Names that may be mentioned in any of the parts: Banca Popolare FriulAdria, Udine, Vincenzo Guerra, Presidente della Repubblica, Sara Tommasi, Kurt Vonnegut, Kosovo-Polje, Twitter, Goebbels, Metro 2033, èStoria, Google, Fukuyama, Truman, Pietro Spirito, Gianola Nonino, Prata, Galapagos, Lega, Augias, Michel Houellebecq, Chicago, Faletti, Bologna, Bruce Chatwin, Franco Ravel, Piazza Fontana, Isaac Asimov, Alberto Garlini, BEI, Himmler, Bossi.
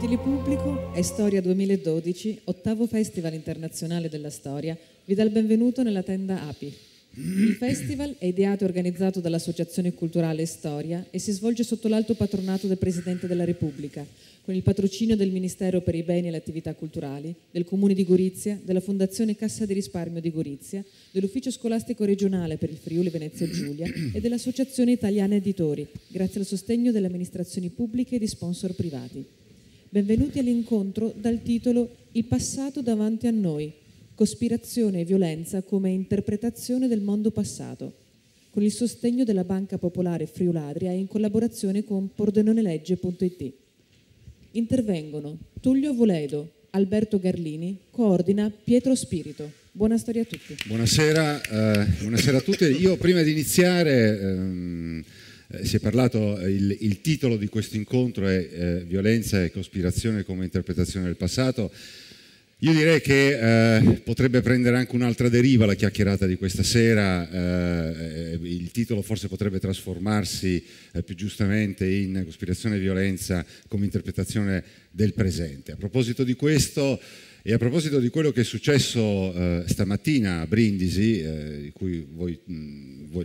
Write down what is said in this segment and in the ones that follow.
Telepubblico e Storia 2012, ottavo Festival Internazionale della Storia, vi dà il benvenuto nella tenda API. Il festival è ideato e organizzato dall'Associazione Culturale Storia e si svolge sotto l'alto patronato del Presidente della Repubblica, con il patrocinio del Ministero per i beni e le attività culturali, del Comune di Gorizia, della Fondazione Cassa di Risparmio di Gorizia, dell'Ufficio Scolastico Regionale per il Friuli Venezia Giulia e dell'Associazione Italiana Editori, grazie al sostegno delle amministrazioni pubbliche e di sponsor privati. Benvenuti all'incontro dal titolo Il passato davanti a noi, cospirazione e violenza come interpretazione del mondo passato, con il sostegno della Banca Popolare FriulAdria e in collaborazione con pordenonelegge.it. Intervengono Tullio Avoledo, Alberto Garlini, coordina Pietro Spirito. Buona storia a tutti. Buonasera a tutti. Io prima di iniziare... Si è parlato, il titolo di questo incontro è Violenza e cospirazione come interpretazione del passato. Io direi che potrebbe prendere anche un'altra deriva la chiacchierata di questa sera, il titolo forse potrebbe trasformarsi più giustamente in cospirazione e violenza come interpretazione del presente. A proposito di questo e a proposito di quello che è successo stamattina a Brindisi, di cui voi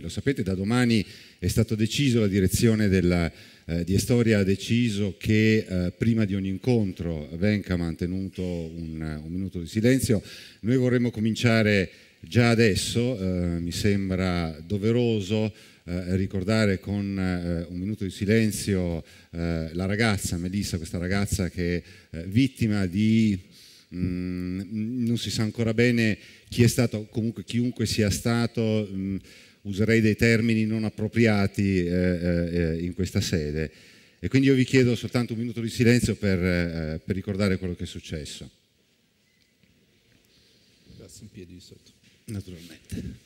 lo sapete, da domani è stato deciso, la direzione di Estoria ha deciso che prima di ogni incontro venga mantenuto un minuto di silenzio. Noi vorremmo cominciare già adesso, mi sembra doveroso ricordare con un minuto di silenzio la ragazza, Melissa, questa ragazza che è vittima di... non si sa ancora bene chi è stato, comunque chiunque sia stato, userei dei termini non appropriati in questa sede, e quindi io vi chiedo soltanto un minuto di silenzio per ricordare quello che è successo. Grazie, in piedi di sotto. Naturalmente.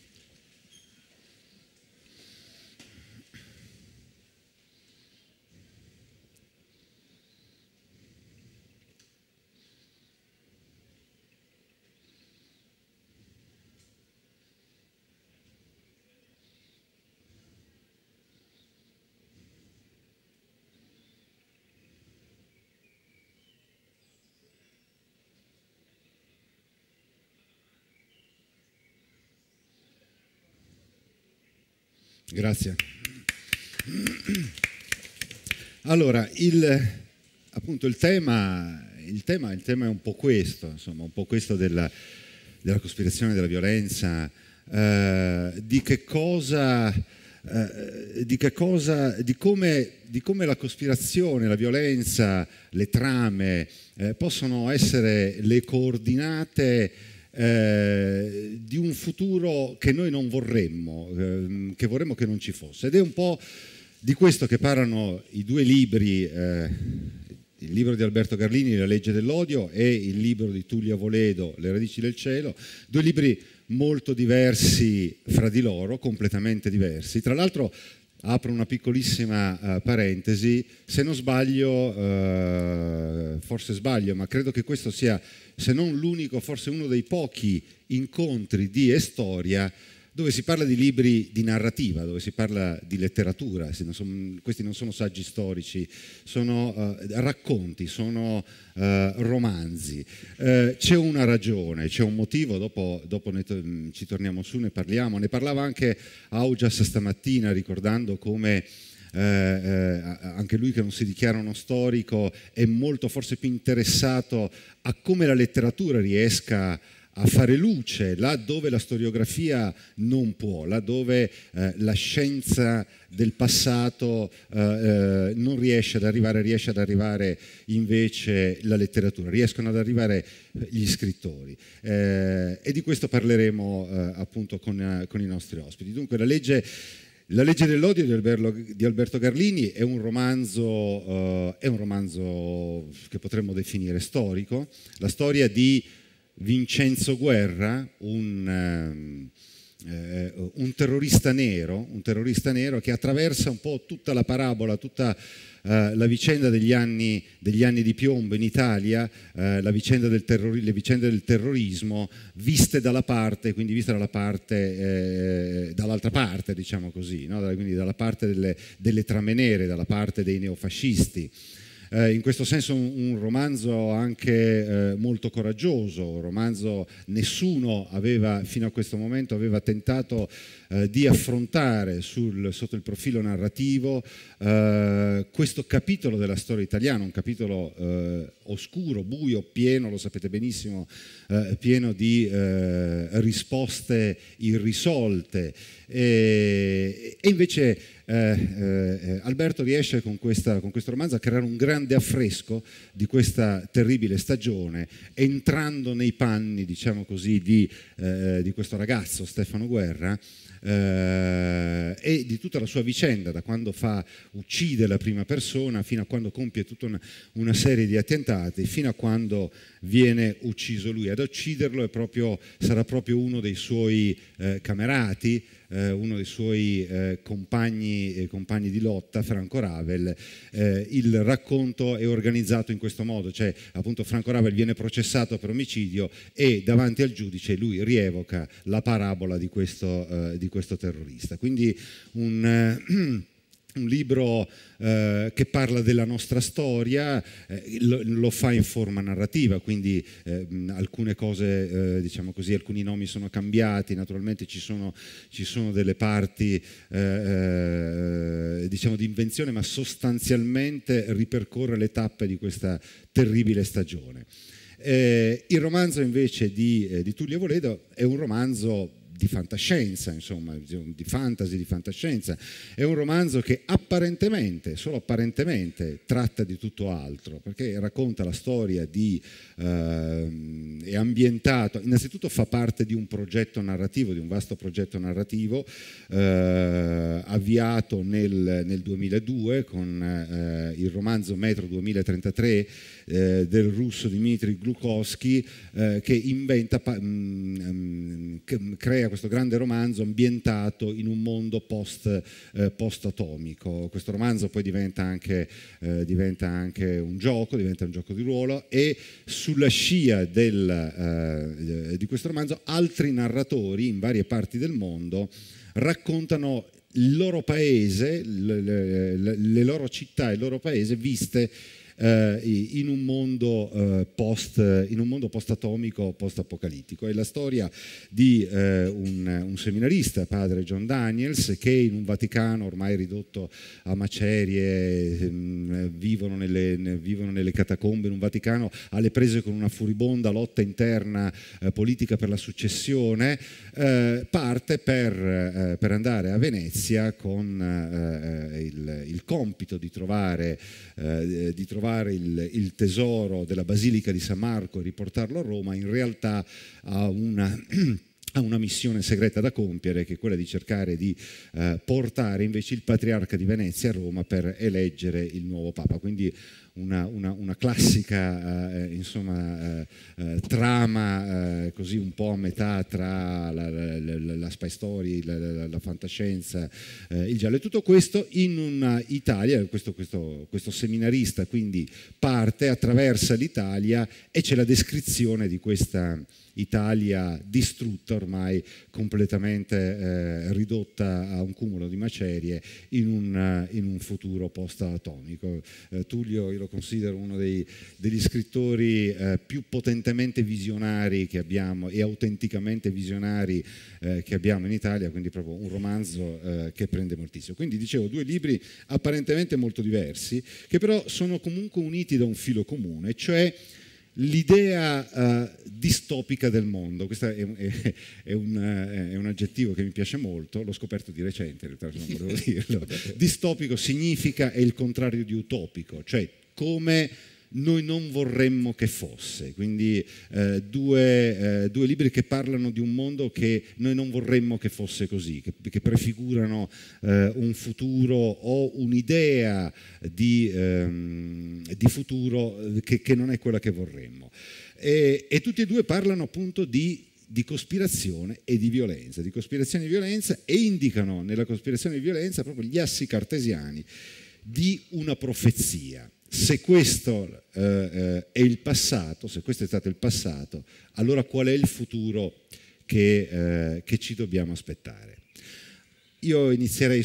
Grazie. Allora, appunto il tema è un po' questo, insomma, un po' questo della cospirazione, della violenza, di come la cospirazione, la violenza, le trame possono essere le coordinate di un futuro che noi non vorremmo, che vorremmo che non ci fosse. Ed è un po' di questo che parlano i due libri, il libro di Alberto Garlini, La legge dell'odio, e il libro di Tullio Avoledo, Le radici del cielo, due libri molto diversi fra di loro, completamente diversi. Tra l'altro apro una piccolissima parentesi, se non sbaglio, forse sbaglio, ma credo che questo sia, se non l'unico, forse uno dei pochi incontri di Estoria dove si parla di libri di narrativa, dove si parla di letteratura. Questi non sono saggi storici, sono racconti, sono romanzi. C'è una ragione, c'è un motivo, dopo ci torniamo su, ne parliamo. Ne parlava anche Augias stamattina, ricordando come anche lui, che non si dichiara uno storico, è molto forse più interessato a come la letteratura riesca a fare luce là dove la storiografia non può, là dove la scienza del passato non riesce ad arrivare, riesce ad arrivare invece la letteratura, riescono ad arrivare gli scrittori. E di questo parleremo appunto con i nostri ospiti. Dunque, La legge dell'odio di Alberto Garlini è un romanzo che potremmo definire storico, la storia di Vincenzo Guerra, un terrorista nero che attraversa un po' tutta la parabola, tutta la vicenda degli anni di piombo in Italia, le vicende del terrorismo viste dall'altra parte, diciamo così, no? Quindi dalla parte delle trame nere, dalla parte dei neofascisti. In questo senso un romanzo anche molto coraggioso, un romanzo nessuno aveva fino a questo momento tentato di affrontare sotto il profilo narrativo questo capitolo della storia italiana, un capitolo oscuro, buio, pieno, lo sapete benissimo, pieno di risposte irrisolte. E invece Alberto riesce con questo romanzo a creare un grande affresco di questa terribile stagione, entrando nei panni, diciamo così, di questo ragazzo Stefano Guerra e di tutta la sua vicenda, da quando uccide la prima persona fino a quando compie tutta una serie di attentati, fino a quando viene ucciso lui. Ad ucciderlo sarà proprio uno dei suoi camerati, uno dei suoi compagni di lotta, Franco Ravel. Il racconto è organizzato in questo modo, cioè appunto Franco Ravel viene processato per omicidio e davanti al giudice lui rievoca la parabola di questo terrorista. Quindi un libro che parla della nostra storia, lo fa in forma narrativa, quindi alcune cose, diciamo così, alcuni nomi sono cambiati, naturalmente ci sono delle parti diciamo di invenzione, ma sostanzialmente ripercorre le tappe di questa terribile stagione. Il romanzo invece di Tullio Avoledo è un romanzo di fantascienza, insomma, di fantasy, di fantascienza. È un romanzo che apparentemente, solo apparentemente, tratta di tutto altro, perché racconta la storia di... è ambientato, innanzitutto fa parte di un progetto narrativo, di un vasto progetto narrativo avviato nel 2002 con il romanzo Metro 2033 del russo Dmitry Glukhovsky, che inventa, crea questo grande romanzo ambientato in un mondo post-atomico. Questo romanzo poi diventa anche un gioco, diventa un gioco di ruolo, e sulla scia di questo romanzo altri narratori in varie parti del mondo raccontano il loro paese, le loro città e il loro paese viste in un mondo post-atomico, post-apocalittico. È la storia di un seminarista, padre John Daniels, che in un Vaticano ormai ridotto a macerie, vivono nelle catacombe, in un Vaticano alle prese con una furibonda lotta interna politica per la successione, parte per andare a Venezia con il compito di trovare il tesoro della Basilica di San Marco e riportarlo a Roma. In realtà ha una missione segreta da compiere, che è quella di cercare di portare invece il Patriarca di Venezia a Roma per eleggere il nuovo Papa. Quindi una classica insomma, trama così un po' a metà tra la spy story, la fantascienza, il giallo. E tutto questo in un'Italia, questo seminarista quindi parte, attraversa l'Italia e c'è la descrizione di questa Italia distrutta ormai, completamente ridotta a un cumulo di macerie in un futuro post-atomico. Tullio io lo considero uno degli scrittori più potentemente visionari che abbiamo, e autenticamente visionari che abbiamo in Italia, quindi proprio un romanzo che prende moltissimo. Quindi dicevo, due libri apparentemente molto diversi, che però sono comunque uniti da un filo comune, cioè l'idea distopica del mondo. Questo è un aggettivo che mi piace molto, l'ho scoperto di recente, in realtà non volevo dirlo. Distopico significa, è il contrario di utopico, cioè come noi non vorremmo che fosse. Quindi due libri che parlano di un mondo che noi non vorremmo che fosse così, che prefigurano un futuro o un'idea di futuro che non è quella che vorremmo. E tutti e due parlano appunto di cospirazione e di violenza, e indicano nella cospirazione di violenza proprio gli assi cartesiani di una profezia. Se questo è il passato, se questo è stato il passato, allora qual è il futuro che ci dobbiamo aspettare? Io inizierei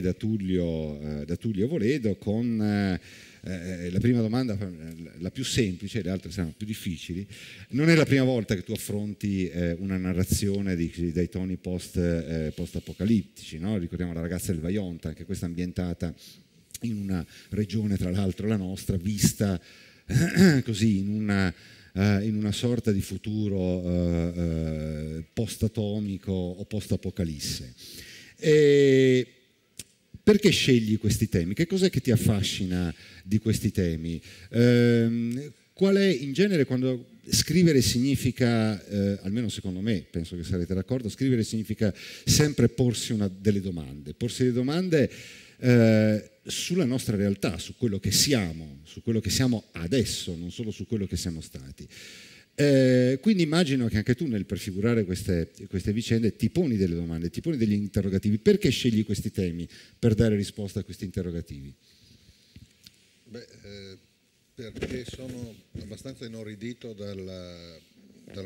da Tullio Avoledo con la prima domanda, la più semplice, le altre saranno più difficili. Non è la prima volta che tu affronti una narrazione dai toni post-apocalittici, no? Ricordiamo La ragazza del Vajont, anche questa ambientata in una regione, tra l'altro la nostra, vista così in una sorta di futuro post-atomico o post-apocalisse. Perché scegli questi temi? Che cos'è che ti affascina di questi temi? Qual è, in genere, quando scrivere significa, almeno secondo me, penso che sarete d'accordo, scrivere significa sempre porsi delle domande. Porsi delle domande sulla nostra realtà, su quello che siamo, adesso, non solo su quello che siamo stati. Quindi immagino che anche tu, nel prefigurare queste vicende, ti poni delle domande, ti poni degli interrogativi. Perché scegli questi temi per dare risposta a questi interrogativi? Beh, perché sono abbastanza inorridito dal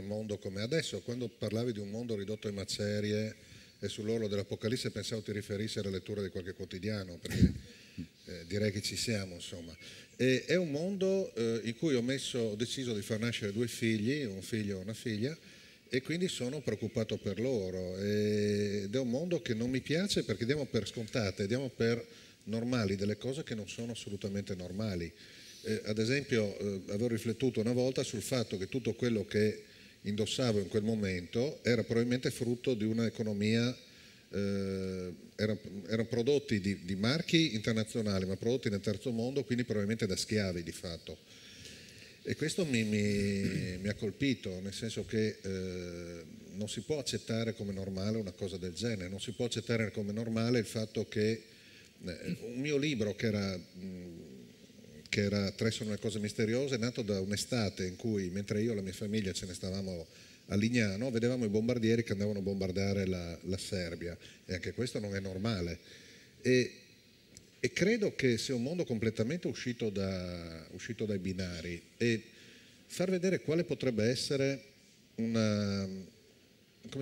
mondo come adesso. Quando parlavi di un mondo ridotto in macerie e sull'orlo dell'Apocalisse, pensavo ti riferissi alla lettura di qualche quotidiano, perché direi che ci siamo, insomma. E è un mondo in cui ho deciso di far nascere due figli, un figlio e una figlia, e quindi sono preoccupato per loro. Ed è un mondo che non mi piace perché diamo per scontate, diamo per normali delle cose che non sono assolutamente normali. Ad esempio, avevo riflettuto una volta sul fatto che tutto quello che indossavo in quel momento era probabilmente frutto di un'economia. Erano prodotti di marchi internazionali, ma prodotti nel terzo mondo, quindi probabilmente da schiavi di fatto, e questo mi ha colpito, nel senso che non si può accettare come normale una cosa del genere, non si può accettare come normale il fatto che un mio libro che era Tre sono le cose misteriose, è nato da un'estate in cui, mentre io e la mia famiglia ce ne stavamo a Lignano, vedevamo i bombardieri che andavano a bombardare la Serbia, e anche questo non è normale, e credo che sia un mondo completamente uscito dai binari, e far vedere quale potrebbe essere come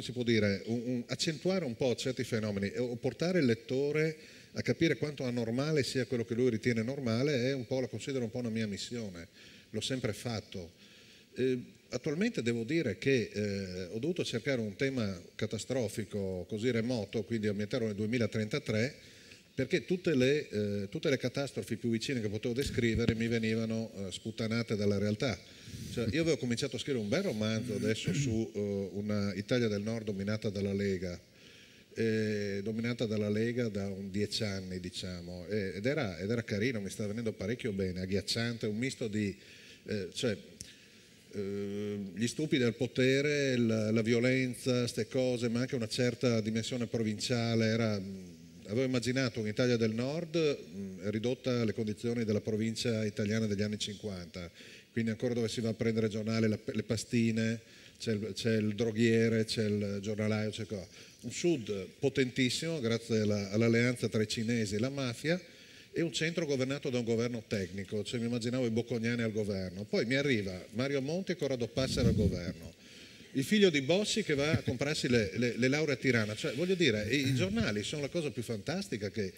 si può dire, accentuare un po' certi fenomeni o portare il lettore a capire quanto anormale sia quello che lui ritiene normale, la considero un po' una mia missione, l'ho sempre fatto. Attualmente devo dire che ho dovuto cercare un tema catastrofico così remoto, quindi ambientarlo nel 2033, perché tutte le catastrofi più vicine che potevo descrivere mi venivano sputtanate dalla realtà. Cioè, io avevo cominciato a scrivere un bel romanzo adesso su una Italia del Nord dominata dalla Lega da un 10 anni, diciamo, ed era carino, mi stava venendo parecchio bene, agghiacciante, un misto di gli stupidi al potere, la violenza, queste cose, ma anche una certa dimensione provinciale. Avevo immaginato un'Italia del Nord ridotta alle condizioni della provincia italiana degli anni 50, quindi ancora dove si va a prendere giornale, le pastine, c'è il droghiere, c'è il giornalaio, c'è un sud potentissimo grazie all'alleanza tra i cinesi e la mafia, e un centro governato da un governo tecnico, mi immaginavo i bocconiani al governo. Poi mi arriva Mario Monti e Corrado Passera al governo, il figlio di Bossi che va a comprarsi le lauree a Tirana. Voglio dire, i giornali sono la cosa più fantastica che...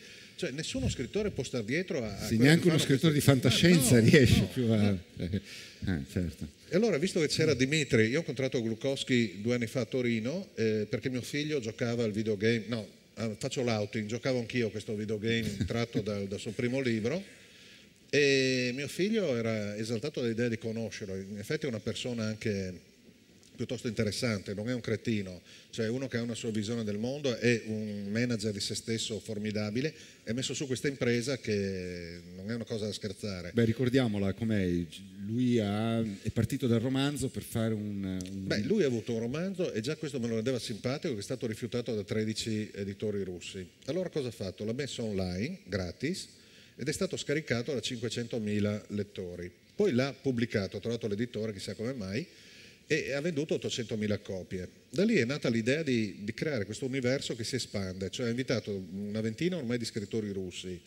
nessuno scrittore può star dietro a... Sì, neanche uno scrittore di fantascienza riesce più a... certo. E allora, visto che c'era Dmitry, io ho incontrato Glukhovsky 2 anni fa a Torino perché mio figlio giocava al videogame... No, faccio l'outing, giocavo anch'io a questo videogame tratto dal suo primo libro, e mio figlio era esaltato dall'idea di conoscerlo. In effetti è una persona anche piuttosto interessante, non è un cretino, uno che ha una sua visione del mondo, è un manager di se stesso formidabile, è messo su questa impresa che non è una cosa da scherzare. Beh, ricordiamola com'è. Lui è partito dal romanzo per fare un... Beh, lui ha avuto un romanzo, e già questo me lo rendeva simpatico, che è stato rifiutato da 13 editori russi. Allora cosa ha fatto? L'ha messo online, gratis, ed è stato scaricato da 500.000 lettori. Poi l'ha pubblicato, tra l'altro l'editore, chissà come mai, e ha venduto 800.000 copie. Da lì è nata l'idea di creare questo universo che si espande, ha invitato una ventina ormai di scrittori russi,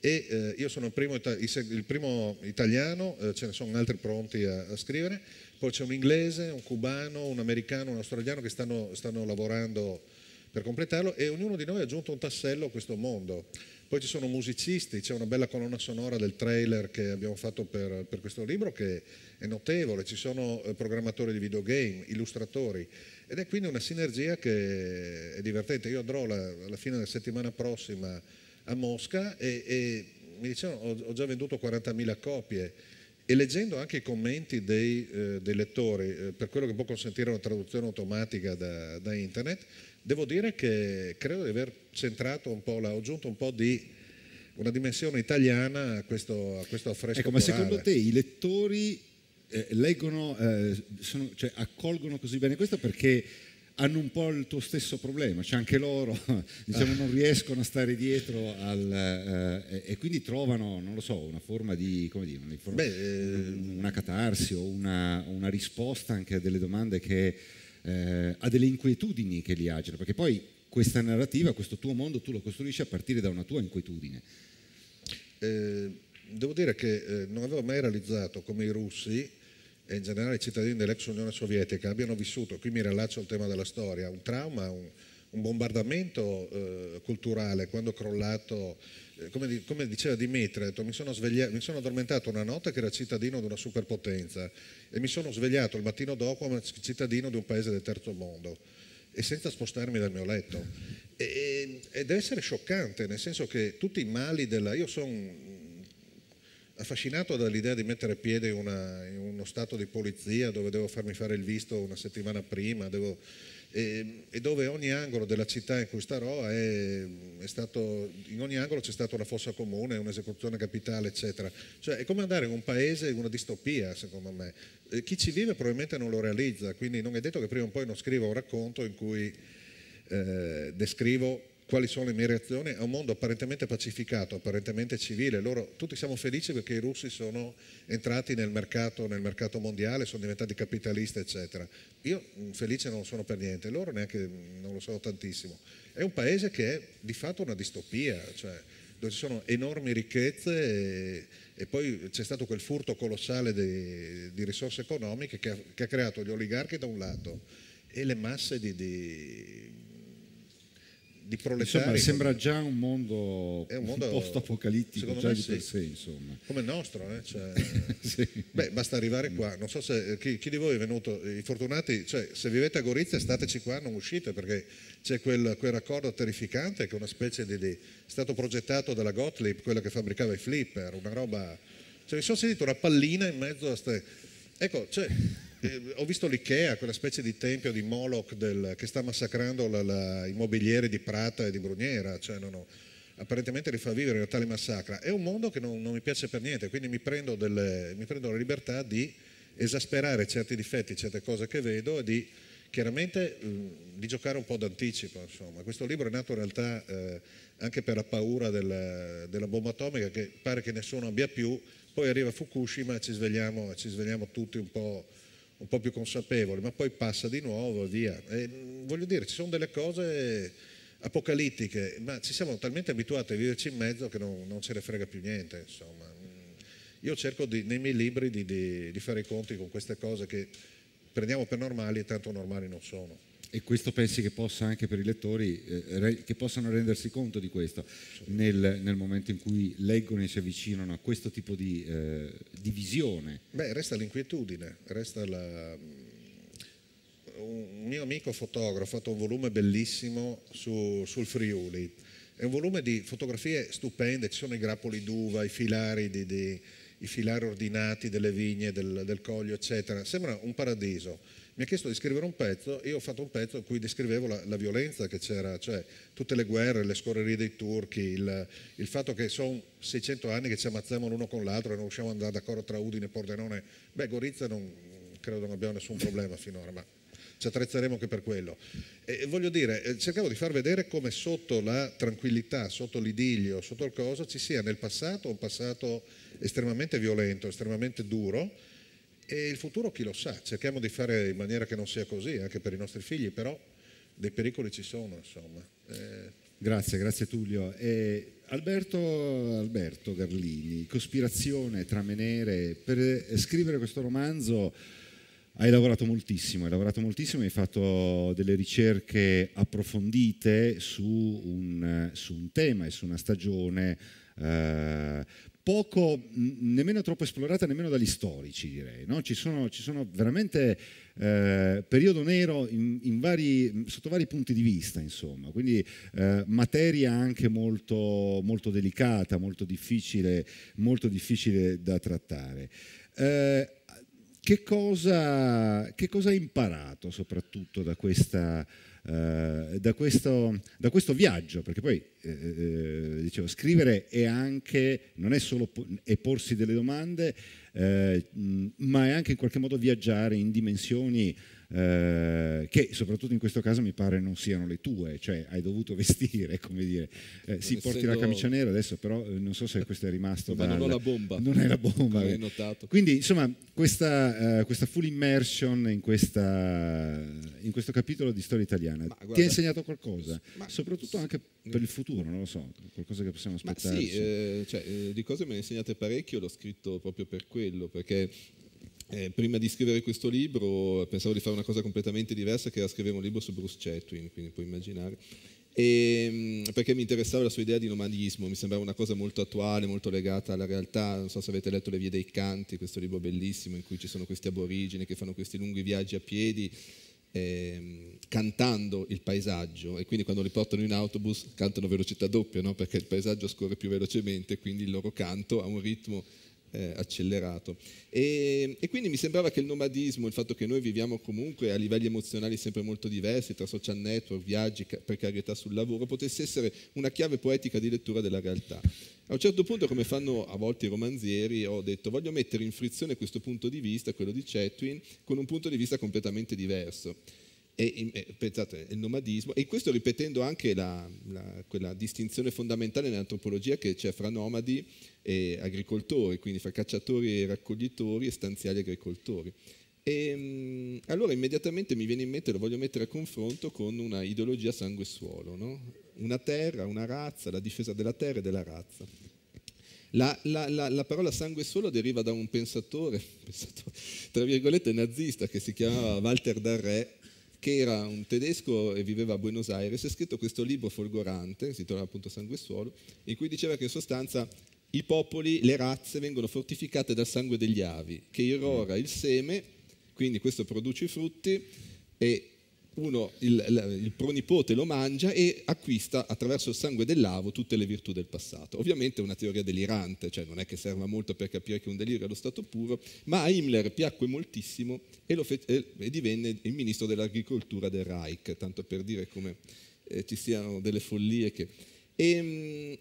e io sono il primo italiano, ce ne sono altri pronti a scrivere, poi c'è un inglese, un cubano, un americano, un australiano che stanno lavorando per completarlo, e ognuno di noi ha aggiunto un tassello a questo mondo. Poi ci sono musicisti, c'è una bella colonna sonora del trailer che abbiamo fatto per questo libro che è notevole, ci sono programmatori di videogame, illustratori, ed è quindi una sinergia che è divertente. Io andrò alla fine della settimana prossima a Mosca e mi dicevano ho già venduto 40.000 copie, e leggendo anche i commenti dei lettori, per quello che può consentire una traduzione automatica da internet, devo dire che credo di aver centrato un po', ho aggiunto un po' di una dimensione italiana a questo affresco. Ecco, ma secondo te i lettori leggono, cioè accolgono così bene questo perché hanno un po' il tuo stesso problema, cioè anche loro diciamo, non riescono a stare dietro e quindi trovano, non lo so, una forma di, come dire, una catarsi o una risposta anche a delle domande che a delle inquietudini che li agitano, perché poi questa narrativa, questo tuo mondo tu lo costruisci a partire da una tua inquietudine. Devo dire che non avevo mai realizzato come i russi e in generale i cittadini dell'ex Unione Sovietica abbiano vissuto, qui mi riallaccio al tema della storia, un trauma, un bombardamento culturale quando è crollato, come diceva Dmitry, ha detto, mi sono addormentato una notte che era cittadino di una superpotenza e mi sono svegliato il mattino dopo come cittadino di un paese del terzo mondo e senza spostarmi dal mio letto. E deve essere scioccante, nel senso che tutti i mali io sono affascinato dall'idea di mettere piede in uno stato di polizia dove devo farmi fare il visto una settimana prima e dove ogni angolo della città in cui starò in ogni angolo c'è stata una fossa comune, un'esecuzione capitale, eccetera. Cioè è come andare in un paese, in una distopia, secondo me. Chi ci vive probabilmente non lo realizza, quindi non è detto che prima o poi non scriva un racconto in cui descrivo quali sono le mie reazioni a un mondo apparentemente pacificato, apparentemente civile. Tutti siamo felici perché i russi sono entrati nel mercato mondiale, sono diventati capitalisti, eccetera. Io felice non sono per niente, loro neanche non lo sono tantissimo. È un paese che è di fatto una distopia, cioè, dove ci sono enormi ricchezze e poi c'è stato quel furto colossale di risorse economiche che ha creato gli oligarchi da un lato e le masse di proletari. Insomma, sembra già un mondo post-apocalittico, già di per sé, insomma. Come il nostro, cioè, sì. Beh, basta arrivare qua. Non so se chi di voi è venuto, i fortunati, cioè se vivete a Gorizia stateci qua, non uscite, perché c'è quel raccordo terrificante che è una specie è stato progettato dalla Gottlieb, quella che fabbricava i flipper, una roba. Cioè, mi sono sentito una pallina in mezzo a ecco, cioè, ho visto l'Ikea, quella specie di tempio di Moloch che sta massacrando i mobilieri di Prata e di Bruniera, cioè apparentemente li fa vivere in tale massacra. È un mondo che non mi piace per niente, quindi mi prendo la libertà di esasperare certi difetti, certe cose che vedo e chiaramente di giocare un po' d'anticipo. Insomma. Questo libro è nato in realtà anche per la paura della bomba atomica, che pare che nessuno abbia più. Poi arriva Fukushima e ci svegliamo tutti un po' più consapevoli, ma poi passa di nuovo e via. E, voglio dire, ci sono delle cose apocalittiche, ma ci siamo talmente abituati a viverci in mezzo che non ce ne frega più niente. Insomma. Io cerco nei miei libri di fare i conti con queste cose che prendiamo per normali e tanto normali non sono. E questo pensi che possa anche per i lettori, che possano rendersi conto di questo nel momento in cui leggono e si avvicinano a questo tipo di visione? Beh, resta l'inquietudine, resta un mio amico fotografo ha fatto un volume bellissimo sul Friuli, è un volume di fotografie stupende, ci sono i grappoli d'uva, i filari ordinati delle vigne, del coglio, eccetera, sembra un paradiso. Mi ha chiesto di scrivere un pezzo e io ho fatto un pezzo in cui descrivevo la violenza che c'era, cioè tutte le guerre, le scorrerie dei turchi, il fatto che sono 600 anni che ci ammazziamo l'uno con l'altro e non riusciamo ad andare d'accordo tra Udine e Pordenone. Beh, Gorizia non credo non abbiamo nessun problema finora, ma ci attrezzeremo anche per quello. E voglio dire, cercavo di far vedere come sotto la tranquillità, sotto l'idillio, sotto il coso, ci sia nel passato un passato estremamente violento, estremamente duro, e il futuro chi lo sa, cerchiamo di fare in maniera che non sia così anche per i nostri figli, però dei pericoli ci sono, insomma. Grazie Tullio. Alberto Garlini, cospirazione tra me nere per scrivere questo romanzo Hai lavorato moltissimo e hai fatto delle ricerche approfondite su un tema e su una stagione poco, nemmeno troppo esplorata, nemmeno dagli storici, direi, no? Ci sono veramente periodo nero sotto vari punti di vista, insomma, quindi materia anche molto, molto delicata, molto difficile da trattare. Che cosa hai imparato soprattutto da questo viaggio, perché poi dicevo, scrivere è anche, non è solo porsi delle domande, ma è anche in qualche modo viaggiare in dimensioni che soprattutto in questo caso mi pare non siano le tue, cioè hai dovuto vestire, come dire, sì, porti la camicia nera adesso, però non so se questo è rimasto, ma non ho la bomba, non è la bomba, come hai notato. Quindi insomma questa full immersion in questo capitolo di storia italiana, ma, guarda, ti ha insegnato qualcosa, ma, soprattutto anche per il futuro, non lo so, qualcosa che possiamo aspettarci? Sì, di cose me ne insegnate parecchio, l'ho scritto proprio per quello, perché prima di scrivere questo libro pensavo di fare una cosa completamente diversa, che era scrivere un libro su Bruce Chatwin, quindi puoi immaginare, perché mi interessava la sua idea di nomadismo, mi sembrava una cosa molto attuale, molto legata alla realtà. Non so se avete letto Le vie dei canti, questo libro bellissimo in cui ci sono questi aborigeni che fanno questi lunghi viaggi a piedi, cantando il paesaggio, e quindi quando li portano in autobus cantano a velocità doppia, no? Perché il paesaggio scorre più velocemente, quindi il loro canto ha un ritmo accelerato, e quindi mi sembrava che il nomadismo, il fatto che noi viviamo comunque a livelli emozionali sempre molto diversi, tra social network, viaggi, precarietà sul lavoro, potesse essere una chiave poetica di lettura della realtà. A un certo punto, come fanno a volte i romanzieri, ho detto voglio mettere in frizione questo punto di vista, quello di Chatwin, con un punto di vista completamente diverso. E pensate, il nomadismo, e questo ripetendo anche quella distinzione fondamentale nell'antropologia che c'è fra nomadi e agricoltori, quindi fra cacciatori e raccoglitori e stanziali agricoltori. E allora immediatamente mi viene in mente, lo voglio mettere a confronto con una ideologia sangue e suolo, no? Una terra, una razza, la difesa della terra e della razza. La parola sangue e suolo deriva da un pensatore, tra virgolette, nazista, che si chiamava Walter Darré, che era un tedesco e viveva a Buenos Aires, e ha scritto questo libro folgorante, si intitolava appunto Sangue e suolo, in cui diceva che in sostanza i popoli, le razze vengono fortificate dal sangue degli avi, che irrora il seme, quindi questo produce i frutti, e uno, il pronipote lo mangia e acquista attraverso il sangue dell'avo tutte le virtù del passato. Ovviamente è una teoria delirante, cioè non è che serva molto per capire che un delirio è lo stato puro, ma a Himmler piacque moltissimo e divenne il ministro dell'agricoltura del Reich, tanto per dire come ci siano delle follie che...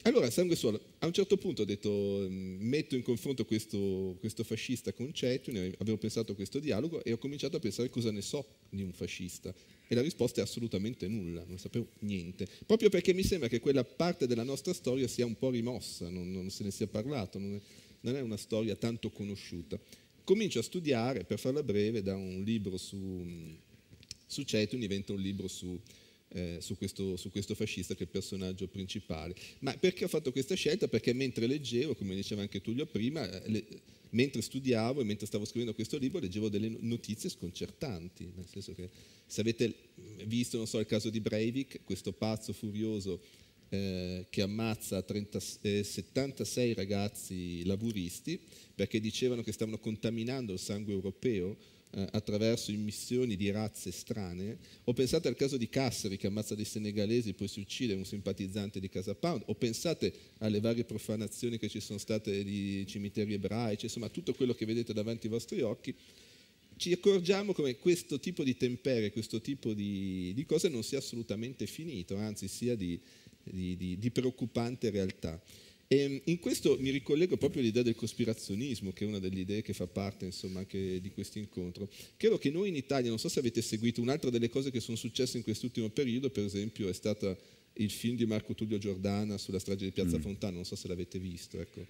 allora sangue e suolo, a un certo punto ho detto metto in confronto questo fascista con Chatwin, avevo pensato a questo dialogo e ho cominciato a pensare cosa ne so di un fascista, e la risposta è assolutamente nulla, non sapevo niente, proprio perché mi sembra che quella parte della nostra storia sia un po' rimossa, non se ne sia parlato, non è una storia tanto conosciuta. Comincio a studiare, per farla breve, da un libro su Chatwin diventa un libro su questo fascista, che è il personaggio principale. Ma perché ho fatto questa scelta? Perché mentre leggevo, come diceva anche Tullio prima, mentre studiavo e mentre stavo scrivendo questo libro leggevo delle notizie sconcertanti, nel senso che se avete visto, non so, il caso di Breivik, questo pazzo furioso che ammazza 76 ragazzi laburisti perché dicevano che stavano contaminando il sangue europeo attraverso immissioni di razze strane, o pensate al caso di Cassari che ammazza dei senegalesi e poi si uccide un simpatizzante di Casa Pound, o pensate alle varie profanazioni che ci sono state di cimiteri ebraici, insomma tutto quello che vedete davanti ai vostri occhi, ci accorgiamo come questo tipo di tempere, questo tipo di cose non sia assolutamente finito, anzi sia di preoccupante realtà. E in questo mi ricollego proprio all'idea del cospirazionismo, che è una delle idee che fa parte, insomma, anche di questo incontro. Credo che noi in Italia, non so se avete seguito, un'altra delle cose che sono successe in quest'ultimo periodo, per esempio, è stata il film di Marco Tullio Giordana sulla strage di Piazza Fontana, non so se l'avete visto, ecco.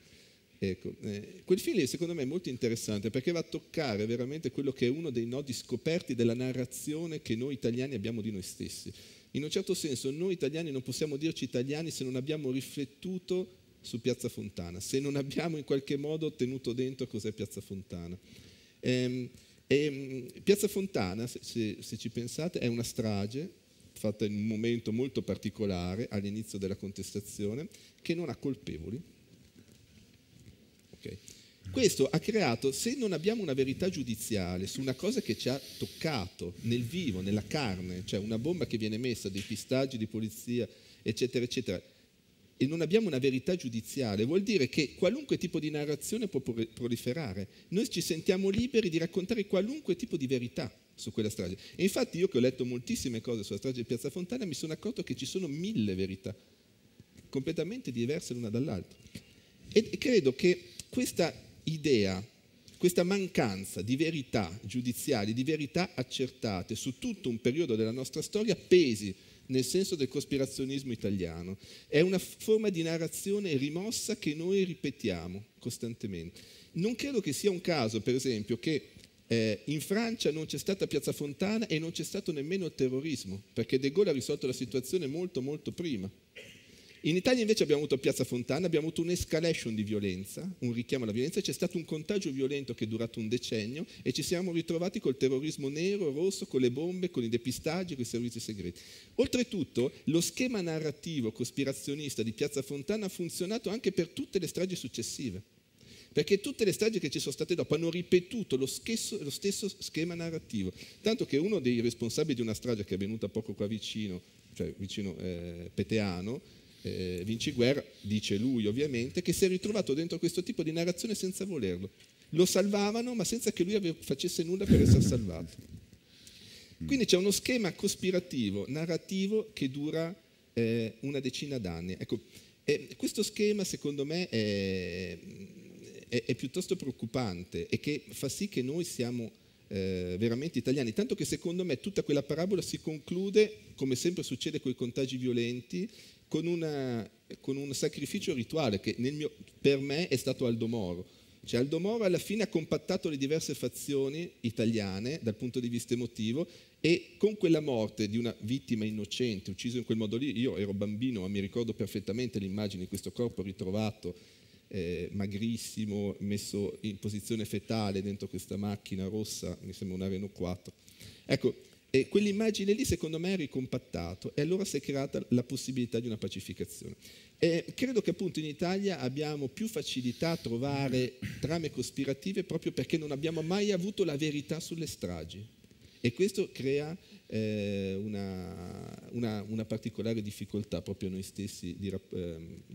Quel film secondo me è molto interessante perché va a toccare veramente quello che è uno dei nodi scoperti della narrazione che noi italiani abbiamo di noi stessi. In un certo senso noi italiani non possiamo dirci italiani se non abbiamo riflettuto su Piazza Fontana, se non abbiamo in qualche modo tenuto dentro cos'è Piazza Fontana. E Piazza Fontana, se ci pensate, è una strage fatta in un momento molto particolare all'inizio della contestazione che non ha colpevoli. Okay. Questo ha creato, se non abbiamo una verità giudiziale su una cosa che ci ha toccato nel vivo, nella carne, cioè una bomba che viene messa, dei pistaggi di polizia, eccetera, eccetera, e non abbiamo una verità giudiziale, vuol dire che qualunque tipo di narrazione può proliferare. Noi ci sentiamo liberi di raccontare qualunque tipo di verità su quella strage. E infatti io, che ho letto moltissime cose sulla strage di Piazza Fontana, mi sono accorto che ci sono 1000 verità, completamente diverse l'una dall'altra. E credo che questa idea, questa mancanza di verità giudiziali, di verità accertate su tutto un periodo della nostra storia pesi nel senso del cospirazionismo italiano. È una forma di narrazione rimossa che noi ripetiamo costantemente. Non credo che sia un caso, per esempio, che in Francia non c'è stata Piazza Fontana e non c'è stato nemmeno il terrorismo, perché De Gaulle ha risolto la situazione molto molto prima. In Italia invece abbiamo avuto Piazza Fontana, abbiamo avuto un'escalation di violenza, un richiamo alla violenza, c'è stato un contagio violento che è durato un decennio e ci siamo ritrovati col terrorismo nero, rosso, con le bombe, con i depistaggi, con i servizi segreti. Oltretutto lo schema narrativo cospirazionista di Piazza Fontana ha funzionato anche per tutte le stragi successive, perché tutte le stragi che ci sono state dopo hanno ripetuto lo stesso schema narrativo, tanto che uno dei responsabili di una strage che è avvenuta poco qua vicino, cioè vicino Peteano, Vincenzo Guerra, dice lui ovviamente, che si è ritrovato dentro questo tipo di narrazione senza volerlo. Lo salvavano ma senza che lui facesse nulla per essere salvato. Quindi c'è uno schema cospirativo, narrativo, che dura una decina d'anni. Ecco, questo schema secondo me è piuttosto preoccupante e che fa sì che noi siamo veramente italiani, tanto che secondo me tutta quella parabola si conclude, come sempre succede con i contagi violenti, con un sacrificio rituale che per me è stato Aldo Moro. Cioè Aldo Moro alla fine ha compattato le diverse fazioni italiane dal punto di vista emotivo e con quella morte di una vittima innocente, ucciso in quel modo lì, io ero bambino ma mi ricordo perfettamente l'immagine di questo corpo ritrovato magrissimo, messo in posizione fetale dentro questa macchina rossa, mi sembra una Renault 4. Ecco, e quell'immagine lì secondo me è ricompattato e allora si è creata la possibilità di una pacificazione. E credo che appunto in Italia abbiamo più facilità a trovare trame cospirative proprio perché non abbiamo mai avuto la verità sulle stragi e questo crea una particolare difficoltà proprio noi stessi di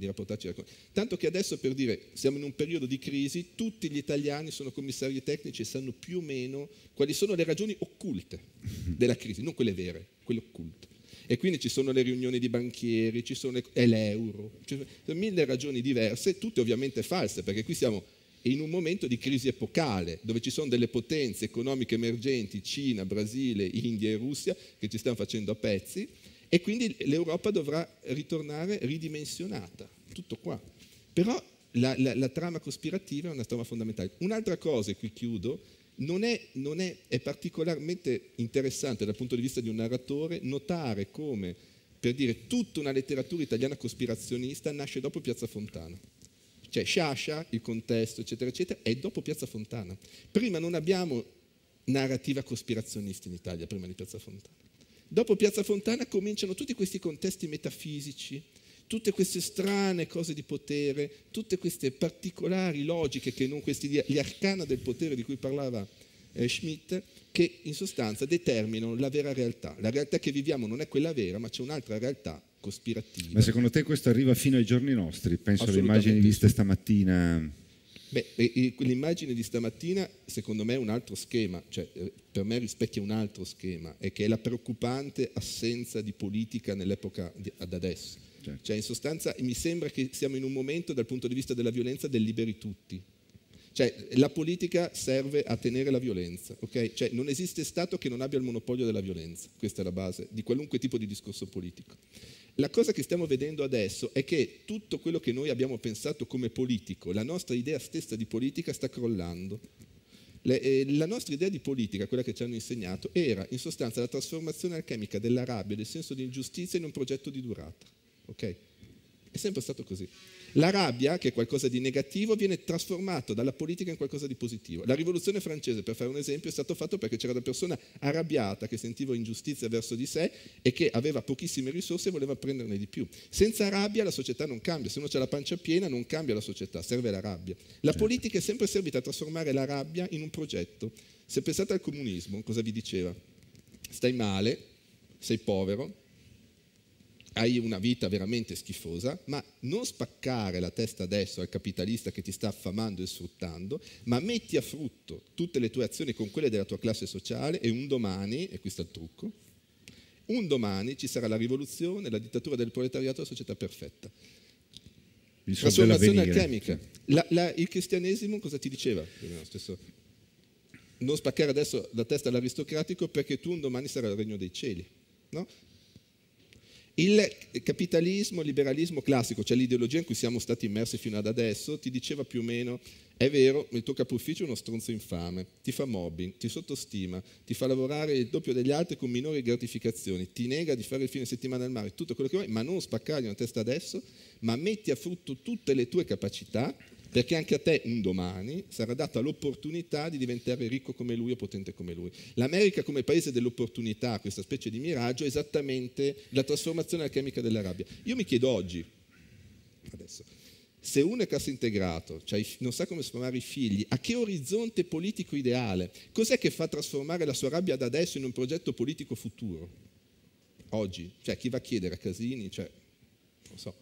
rapportarci. Tanto che adesso, per dire, siamo in un periodo di crisi, tutti gli italiani sono commissari tecnici e sanno più o meno quali sono le ragioni occulte della crisi, non quelle vere, quelle occulte. E quindi ci sono le riunioni di banchieri, ci sono è l'euro, cioè, 1000 ragioni diverse, tutte ovviamente false, perché qui siamo in un momento di crisi epocale, dove ci sono delle potenze economiche emergenti, Cina, Brasile, India e Russia, che ci stanno facendo a pezzi, e quindi l'Europa dovrà ritornare ridimensionata, tutto qua. Però la trama cospirativa è una trama fondamentale. Un'altra cosa, e qui chiudo, è particolarmente interessante dal punto di vista di un narratore notare come, per dire, tutta una letteratura italiana cospirazionista nasce dopo Piazza Fontana. Cioè Sciascia, il contesto, eccetera, eccetera, è dopo Piazza Fontana. Prima non abbiamo narrativa cospirazionista in Italia, prima di Piazza Fontana. Dopo Piazza Fontana cominciano tutti questi contesti metafisici, tutte queste strane cose di potere, tutte queste particolari logiche che non gli arcana del potere di cui parlava Schmitt, che in sostanza determinano la vera realtà. La realtà che viviamo non è quella vera, ma c'è un'altra realtà cospirativa. Ma secondo te questo arriva fino ai giorni nostri? Penso alle immagini viste stamattina. Beh, l'immagine di stamattina secondo me è un altro schema, cioè per me rispecchia un altro schema, e che è la preoccupante assenza di politica nell'epoca ad adesso. Cioè in sostanza mi sembra che siamo in un momento dal punto di vista della violenza del liberi tutti. Cioè la politica serve a tenere la violenza, ok? Cioè non esiste Stato che non abbia il monopolio della violenza, questa è la base di qualunque tipo di discorso politico. La cosa che stiamo vedendo adesso è che tutto quello che noi abbiamo pensato come politico, la nostra idea stessa di politica sta crollando. La nostra idea di politica, quella che ci hanno insegnato, era in sostanza la trasformazione alchemica della rabbia, del senso di ingiustizia in un progetto di durata. Okay? È sempre stato così. La rabbia, che è qualcosa di negativo, viene trasformato dalla politica in qualcosa di positivo. La rivoluzione francese, per fare un esempio, è stato fatto perché c'era una persona arrabbiata che sentiva ingiustizia verso di sé e che aveva pochissime risorse e voleva prenderne di più. Senza rabbia la società non cambia, se uno ha la pancia piena non cambia la società, serve la rabbia. La politica è sempre servita a trasformare la rabbia in un progetto. Se pensate al comunismo, cosa vi diceva? Stai male, sei povero, hai una vita veramente schifosa, ma non spaccare la testa adesso al capitalista che ti sta affamando e sfruttando, ma metti a frutto tutte le tue azioni con quelle della tua classe sociale e un domani, e qui sta il trucco, un domani ci sarà la rivoluzione, la dittatura del proletariato e la società perfetta. Trasformazione alchemica. Il cristianesimo cosa ti diceva? Non spaccare adesso la testa all'aristocratico perché tu un domani sarai al regno dei cieli, no? Il capitalismo, il liberalismo classico, cioè l'ideologia in cui siamo stati immersi fino ad adesso, ti diceva più o meno, è vero, il tuo capo ufficio è uno stronzo infame, ti fa mobbing, ti sottostima, ti fa lavorare il doppio degli altri con minori gratificazioni, ti nega di fare il fine settimana al mare, tutto quello che vuoi, ma non spaccargli una testa adesso, ma metti a frutto tutte le tue capacità, perché anche a te un domani sarà data l'opportunità di diventare ricco come lui o potente come lui. L'America come paese dell'opportunità, questa specie di miraggio, è esattamente la trasformazione alchemica della rabbia. Io mi chiedo oggi, adesso, se uno è cassa integrato, cioè non sa come sfamare i figli, a che orizzonte politico ideale? Cos'è che fa trasformare la sua rabbia da adesso in un progetto politico futuro? Oggi, cioè chi va a chiedere a Casini, cioè, non so,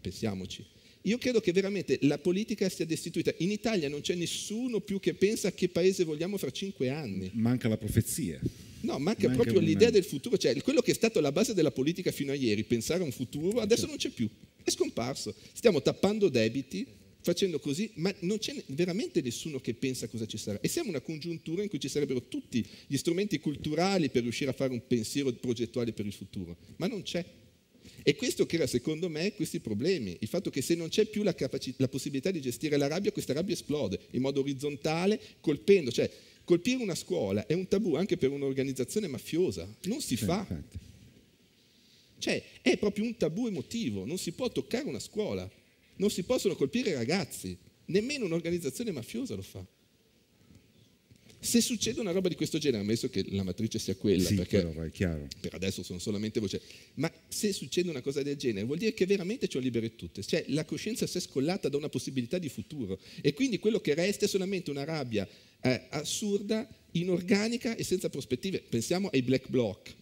pensiamoci. Io credo che veramente la politica sia destituita. In Italia non c'è nessuno più che pensa a che paese vogliamo fra 5 anni. Manca la profezia. No, manca proprio l'idea del futuro. Cioè, quello che è stato la base della politica fino a ieri, pensare a un futuro, adesso non c'è più. È scomparso. Stiamo tappando debiti, facendo così, ma non c'è veramente nessuno che pensa cosa ci sarà. E siamo in una congiuntura in cui ci sarebbero tutti gli strumenti culturali per riuscire a fare un pensiero progettuale per il futuro. Ma non c'è. E questo crea, secondo me, questi problemi. Il fatto che se non c'è più la possibilità di gestire la rabbia, questa rabbia esplode in modo orizzontale, colpendo. Cioè, colpire una scuola è un tabù anche per un'organizzazione mafiosa. Non si fa. Infatti. Cioè, è proprio un tabù emotivo. Non si può toccare una scuola. Non si possono colpire i ragazzi. Nemmeno un'organizzazione mafiosa lo fa. Se succede una roba di questo genere, ammesso che la matrice sia quella, sì, perché però, è chiaro. Per adesso sono solamente voce, ma se succede una cosa del genere vuol dire che veramente ci ho libere tutte, cioè la coscienza si è scollata da una possibilità di futuro e quindi quello che resta è solamente una rabbia assurda, inorganica e senza prospettive. Pensiamo ai black bloc.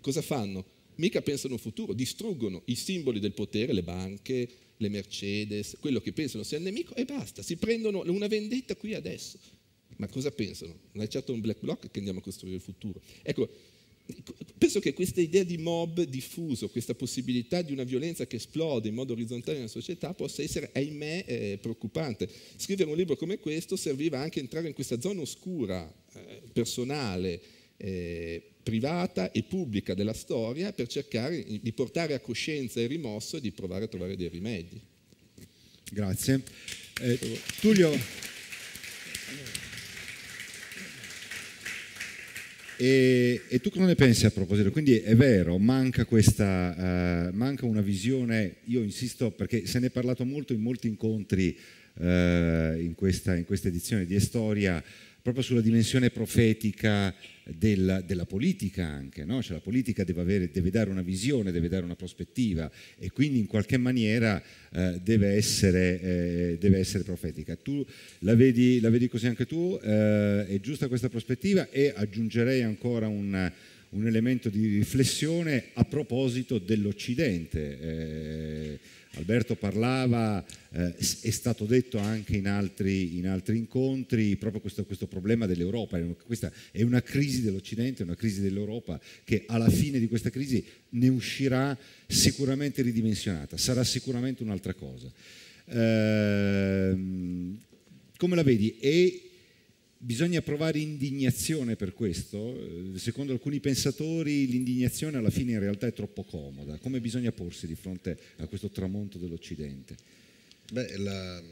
Cosa fanno? Mica pensano al futuro, distruggono i simboli del potere, le banche, le Mercedes, quello che pensano sia il nemico e basta, si prendono una vendetta qui adesso. Ma cosa pensano? Non è certo un black bloc che andiamo a costruire il futuro. Ecco, penso che questa idea di mob diffuso, questa possibilità di una violenza che esplode in modo orizzontale nella società possa essere, ahimè, preoccupante. Scrivere un libro come questo serviva anche a entrare in questa zona oscura, personale, privata e pubblica della storia per cercare di portare a coscienza il rimosso e di provare a trovare dei rimedi. Grazie. Tullio... E tu cosa ne pensi a proposito? Quindi è vero, manca questa, manca una visione, io insisto perché se ne è parlato molto in molti incontri in questa edizione di Estoria, proprio sulla dimensione profetica della politica anche, no? Cioè la politica deve dare una visione, deve dare una prospettiva e quindi in qualche maniera deve essere profetica. Tu la vedi così anche tu? È giusta questa prospettiva? E aggiungerei ancora un elemento di riflessione a proposito dell'Occidente. Alberto parlava, è stato detto anche in altri incontri, proprio questo problema dell'Europa. Questa è una crisi dell'Occidente, una crisi dell'Europa che alla fine di questa crisi ne uscirà sicuramente ridimensionata, sarà sicuramente un'altra cosa. Come la vedi? E bisogna provare indignazione per questo? Secondo alcuni pensatori l'indignazione alla fine in realtà è troppo comoda. Come bisogna porsi di fronte a questo tramonto dell'Occidente? Beh, la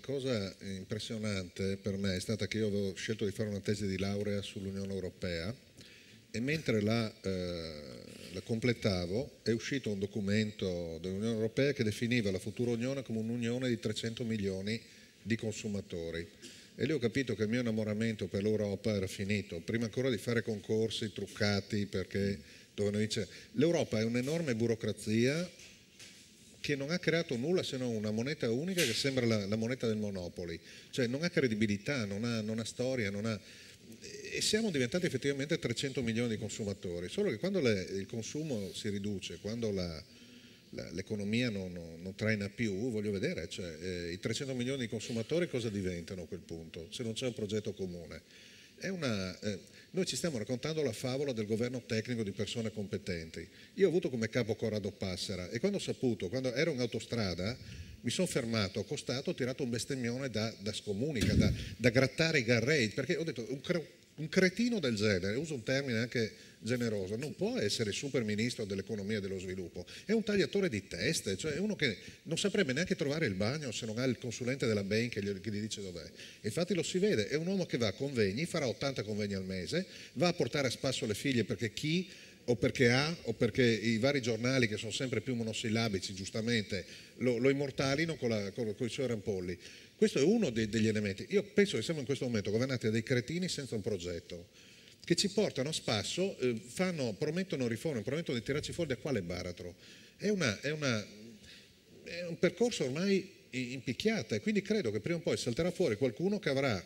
cosa impressionante per me è stata che io avevo scelto di fare una tesi di laurea sull'Unione Europea e mentre la la completavo, è uscito un documento dell'Unione Europea che definiva la futura Unione come un'Unione di 300 milioni di consumatori. E lì ho capito che il mio innamoramento per l'Europa era finito, prima ancora di fare concorsi truccati, perché dovevano vincere. L'Europa è un'enorme burocrazia che non ha creato nulla se non una moneta unica che sembra la moneta del Monopoli. Cioè non ha credibilità, non ha storia, non ha... E siamo diventati effettivamente 300 milioni di consumatori, solo che quando il consumo si riduce, quando l'economia non traina più, voglio vedere, cioè, i 300 milioni di consumatori cosa diventano a quel punto, se non c'è un progetto comune. Noi ci stiamo raccontando la favola del governo tecnico di persone competenti. Io ho avuto come capo Corrado Passera e quando ho saputo, quando ero in autostrada, mi sono fermato, accostato, ho tirato un bestemmione da scomunica, da grattare i garrei, perché ho detto un cretino del genere, uso un termine anche generoso, non può essere super ministro dell'economia e dello sviluppo, è un tagliatore di teste, cioè uno che non saprebbe neanche trovare il bagno se non ha il consulente della BEI che gli dice dov'è. Infatti lo si vede, è un uomo che va a convegni, farà 80 convegni al mese, va a portare a spasso le figlie perché chi o perché ha o perché i vari giornali che sono sempre più monosillabici giustamente lo immortalino con i suoi rampolli. Questo è uno degli elementi. Io penso che siamo in questo momento governati da dei cretini senza un progetto, che ci portano a spasso, promettono riforme, promettono di tirarci fuori da quale baratro. È un percorso ormai in picchiata e quindi credo che prima o poi salterà fuori qualcuno che avrà,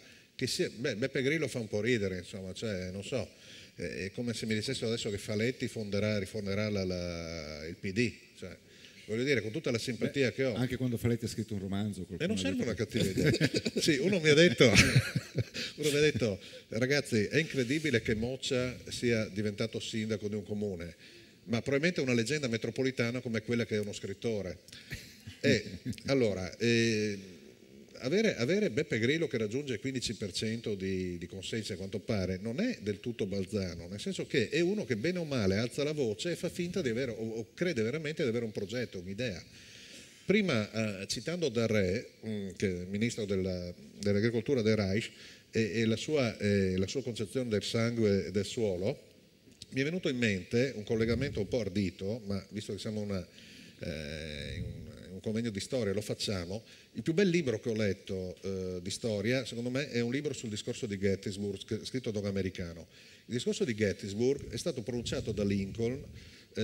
Beppe Grillo fa un po' ridere, insomma, cioè, non so, è come se mi dicessero adesso che Faletti rifonderà il PD, cioè. Voglio dire, con tutta la simpatia che ho. Anche quando Faletti ha scritto un romanzo. E non serve una cattiva idea. Sì, uno mi ha detto, ragazzi, è incredibile che Moccia sia diventato sindaco di un comune, ma probabilmente una leggenda metropolitana come quella che è uno scrittore. Avere Beppe Grillo che raggiunge il 15% di consensi a quanto pare non è del tutto balzano, nel senso che è uno che bene o male alza la voce e fa finta di avere o crede veramente di avere un progetto, un'idea. Prima citando Darré, che è il ministro dell'agricoltura del Reich, e la sua concezione del sangue e del suolo, mi è venuto in mente un collegamento un po' ardito, ma visto che siamo un convegno di storia, lo facciamo. Il più bel libro che ho letto di storia, secondo me, è un libro sul discorso di Gettysburg, scritto da un americano. Il discorso di Gettysburg è stato pronunciato da Lincoln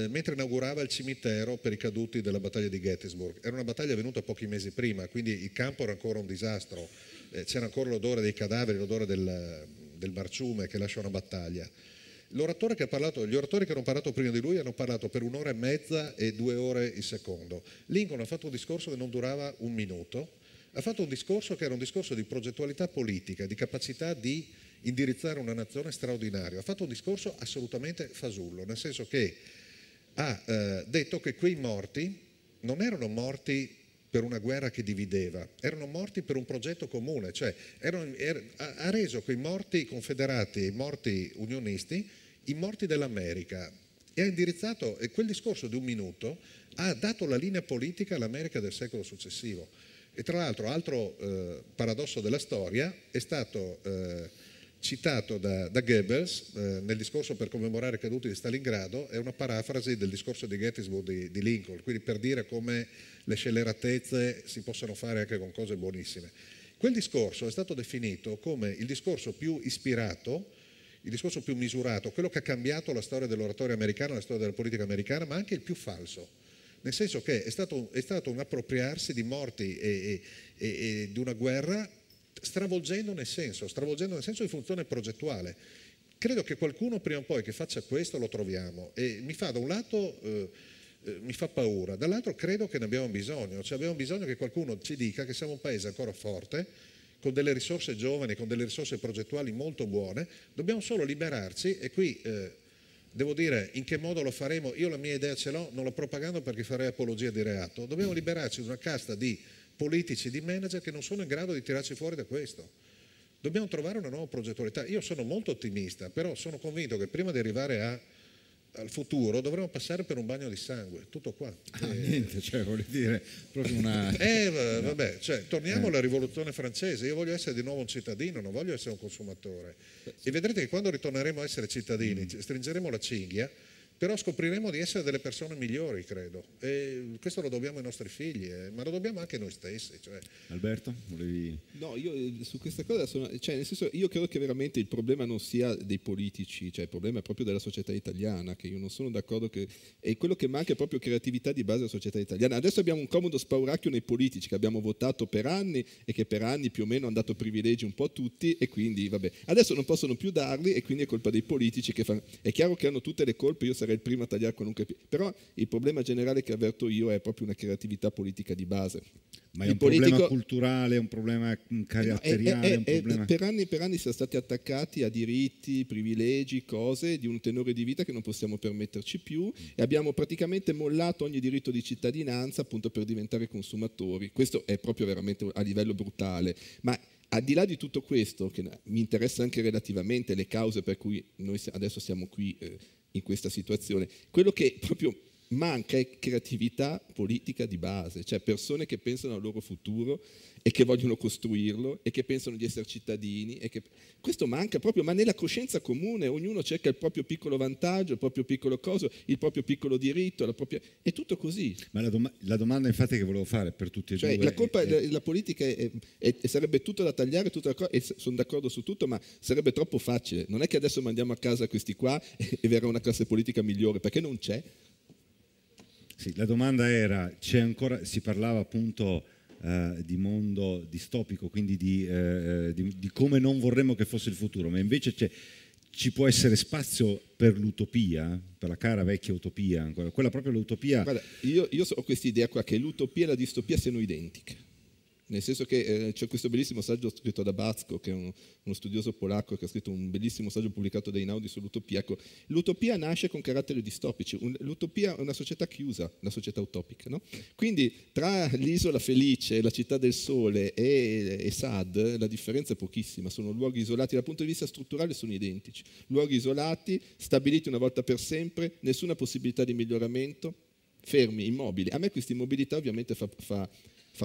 mentre inaugurava il cimitero per i caduti della battaglia di Gettysburg. Era una battaglia venuta pochi mesi prima, quindi il campo era ancora un disastro, c'era ancora l'odore dei cadaveri, l'odore del marciume che lascia una battaglia. Gli oratori che hanno parlato prima di lui hanno parlato per 1 ora e mezza e 2 ore il secondo. Lincoln ha fatto un discorso che non durava 1 minuto, ha fatto un discorso che era un discorso di progettualità politica, di capacità di indirizzare una nazione straordinaria. Ha fatto un discorso assolutamente fasullo, nel senso che ha detto che quei morti non erano morti per una guerra che divideva, erano morti per un progetto comune, cioè ha reso quei morti confederati e i morti unionisti i morti dell'America e ha indirizzato, e quel discorso di 1 minuto ha dato la linea politica all'America del secolo successivo. E tra l'altro, paradosso della storia, è stato citato da Goebbels nel discorso per commemorare i caduti di Stalingrado, è una parafrasi del discorso di Gettysburg di Lincoln, quindi per dire come le scelleratezze si possono fare anche con cose buonissime. Quel discorso è stato definito come il discorso più ispirato, il discorso più misurato, quello che ha cambiato la storia dell'oratoria americana, la storia della politica americana, ma anche il più falso. Nel senso che è stato un appropriarsi di morti e di una guerra stravolgendo nel senso di funzione progettuale. Credo che qualcuno prima o poi che faccia questo lo troviamo e mi fa da un lato mi fa paura, dall'altro credo che ne abbiamo bisogno, cioè abbiamo bisogno che qualcuno ci dica che siamo un paese ancora forte, con delle risorse giovani, con delle risorse progettuali molto buone, dobbiamo solo liberarci e qui devo dire in che modo lo faremo, io la mia idea ce l'ho, non la propagando perché farei apologia di reato, dobbiamo liberarci di una casta di politici, di manager che non sono in grado di tirarci fuori da questo. Dobbiamo trovare una nuova progettualità. Io sono molto ottimista, però sono convinto che prima di arrivare al futuro dovremo passare per un bagno di sangue, tutto qua. Niente, cioè voglio dire, proprio una... vabbè, cioè, torniamo alla rivoluzione francese, io voglio essere di nuovo un cittadino, non voglio essere un consumatore. E vedrete che quando ritorneremo a essere cittadini, stringeremo la cinghia, però scopriremo di essere delle persone migliori, credo, e questo lo dobbiamo ai nostri figli, ma lo dobbiamo anche noi stessi. Cioè. Alberto, volevi... No, io su questa cosa sono, cioè, nel senso, io credo che veramente il problema non sia dei politici, cioè il problema è proprio della società italiana, che io non sono d'accordo che... E quello che manca è proprio creatività di base alla società italiana. Adesso abbiamo un comodo spauracchio nei politici che abbiamo votato per anni e che per anni più o meno hanno dato privilegi un po' a tutti, e quindi vabbè, adesso non possono più darli e quindi è colpa dei politici che fanno... È chiaro che hanno tutte le colpe, io sarei il primo a tagliare qualunque... Però il problema generale che avverto io è proprio una creatività politica di base. Ma è un problema culturale, un problema caratteriale, un problema... Per anni siamo stati attaccati a diritti, privilegi, cose di un tenore di vita che non possiamo permetterci più, e abbiamo praticamente mollato ogni diritto di cittadinanza appunto per diventare consumatori. Questo è proprio veramente a livello brutale. Ma al di là di tutto questo, che mi interessa anche relativamente le cause per cui noi adesso siamo qui in questa situazione, quello che proprio manca è creatività politica di base, cioè persone che pensano al loro futuro e che vogliono costruirlo e che pensano di essere cittadini, e che... Questo manca proprio, ma nella coscienza comune ognuno cerca il proprio piccolo vantaggio, il proprio piccolo coso, il proprio piccolo diritto, la propria... È tutto così. Ma la domanda infatti che volevo fare per tutti e cioè, due... La colpa della politica è sarebbe tutto da tagliare, tutta la cosa, e sono d'accordo su tutto, ma sarebbe troppo facile. Non è che adesso mandiamo a casa questi qua e verrà una classe politica migliore, perché non c'è. Sì, la domanda era, c'è ancora, si parlava appunto di mondo distopico, quindi di come non vorremmo che fosse il futuro, ma invece ci può essere spazio per l'utopia, per la cara vecchia utopia, ancora, quella proprio l'utopia. Guarda, io ho questa idea qua che l'utopia e la distopia siano identiche. Nel senso che c'è questo bellissimo saggio scritto da Backo, che è uno studioso polacco che ha scritto un bellissimo saggio pubblicato da Einaudi sull'utopia. Ecco, l'utopia nasce con caratteri distopici, l'utopia è una società chiusa, una società utopica, no? Quindi tra l'isola felice, la città del sole e Sad la differenza è pochissima, sono luoghi isolati, dal punto di vista strutturale sono identici, luoghi isolati, stabiliti una volta per sempre, nessuna possibilità di miglioramento, fermi, immobili. A me questa immobilità ovviamente fa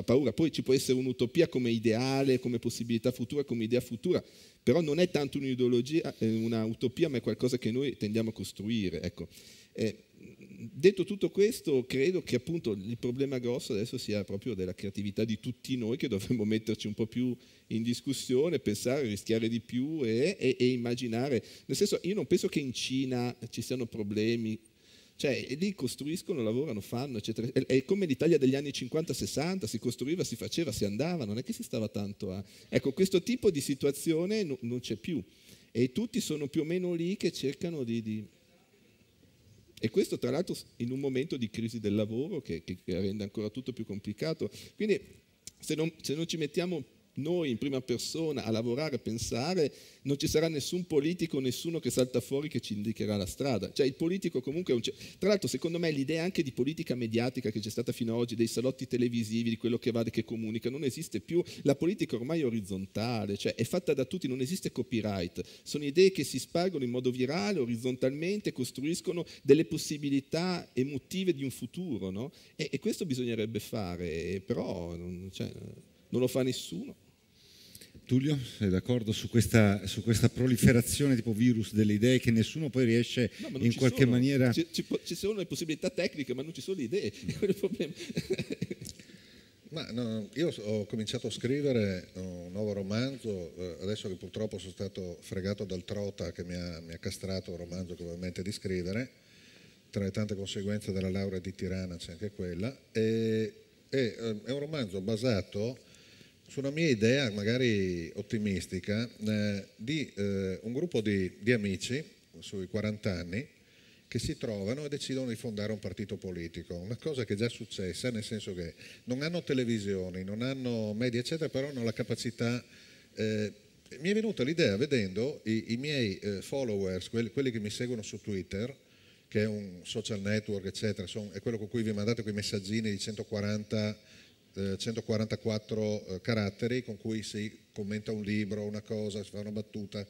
paura. Poi ci può essere un'utopia come ideale, come possibilità futura, come idea futura, però non è tanto un'ideologia, una utopia, ma è qualcosa che noi tendiamo a costruire. Ecco. Detto tutto questo, credo che appunto il problema grosso adesso sia proprio della creatività di tutti noi, che dovremmo metterci un po' più in discussione, pensare, rischiare di più e immaginare. Nel senso, io non penso che in Cina ci siano problemi. Cioè, lì costruiscono, lavorano, fanno, eccetera. È come l'Italia degli anni 50-60, si costruiva, si faceva, si andava, non è che si stava tanto a... Ecco, questo tipo di situazione non c'è più. E tutti sono più o meno lì che cercano di... E questo, tra l'altro, in un momento di crisi del lavoro che rende ancora tutto più complicato. Quindi, se non ci mettiamo noi in prima persona a lavorare, a pensare, non ci sarà nessun politico, nessuno che salta fuori che ci indicherà la strada. Cioè il politico comunque... Tra l'altro secondo me l'idea anche di politica mediatica che c'è stata fino ad oggi, dei salotti televisivi, di quello che va e che comunica, non esiste più. La politica ormai è orizzontale, cioè è fatta da tutti, non esiste copyright. Sono idee che si spargono in modo virale, orizzontalmente, costruiscono delle possibilità emotive di un futuro, no? E questo bisognerebbe fare, però non lo fa nessuno. Tullio, sei d'accordo su questa proliferazione tipo virus delle idee che nessuno poi riesce in qualche maniera... Ci sono le possibilità tecniche, ma non ci sono le idee, è quello il problema. Ma no, io ho cominciato a scrivere un nuovo romanzo, adesso che purtroppo sono stato fregato dal Trota che mi ha castrato un romanzo che avevo in mente di scrivere, tra le tante conseguenze della laurea di Tirana c'è anche quella, è un romanzo basato... su una mia idea, magari ottimistica, di un gruppo di amici sui 40 anni che si trovano e decidono di fondare un partito politico. Una cosa che è già successa, nel senso che non hanno televisioni, non hanno media, eccetera, però hanno la capacità... mi è venuta l'idea, vedendo i miei followers, quelli che mi seguono su Twitter, che è un social network, eccetera, è quello con cui vi mandate quei messaggini di 144 caratteri con cui si commenta un libro, una cosa, si fa una battuta,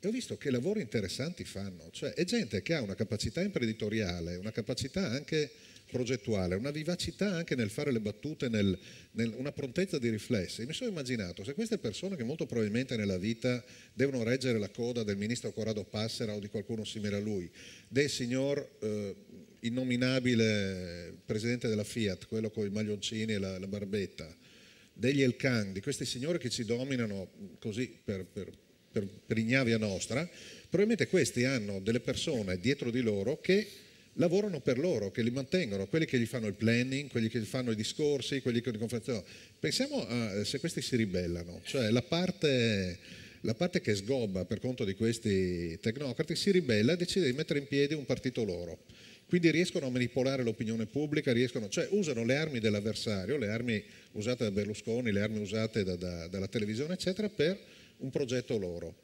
e ho visto che lavori interessanti fanno, cioè è gente che ha una capacità imprenditoriale, una capacità anche progettuale, una vivacità anche nel fare le battute, una prontezza di riflessi. Mi sono immaginato se queste persone che molto probabilmente nella vita devono reggere la coda del ministro Corrado Passera o di qualcuno simile a lui, del signor innominabile presidente della Fiat, quello con i maglioncini e la barbetta, degli El Khan, di questi signori che ci dominano così per ignavia nostra, probabilmente questi hanno delle persone dietro di loro che lavorano per loro, che li mantengono, quelli che gli fanno il planning, quelli che gli fanno i discorsi, quelli che li conferenziano. Pensiamo a se questi si ribellano, cioè la parte che sgobba per conto di questi tecnocrati si ribella e decide di mettere in piedi un partito loro. Quindi riescono a manipolare l'opinione pubblica, cioè usano le armi dell'avversario, le armi usate da Berlusconi, le armi usate dalla televisione, eccetera, per un progetto loro.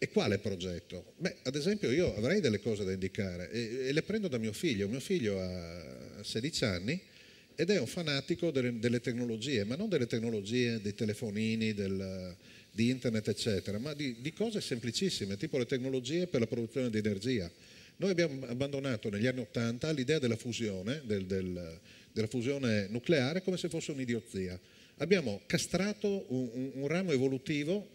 E quale progetto? Beh, ad esempio io avrei delle cose da indicare e le prendo da mio figlio. Mio figlio ha 16 anni ed è un fanatico delle tecnologie, ma non delle tecnologie dei telefonini, di internet, eccetera, ma di cose semplicissime, tipo le tecnologie per la produzione di energia. Noi abbiamo abbandonato negli anni 80 l'idea della fusione, della fusione nucleare come se fosse un'idiozia. Abbiamo castrato un ramo evolutivo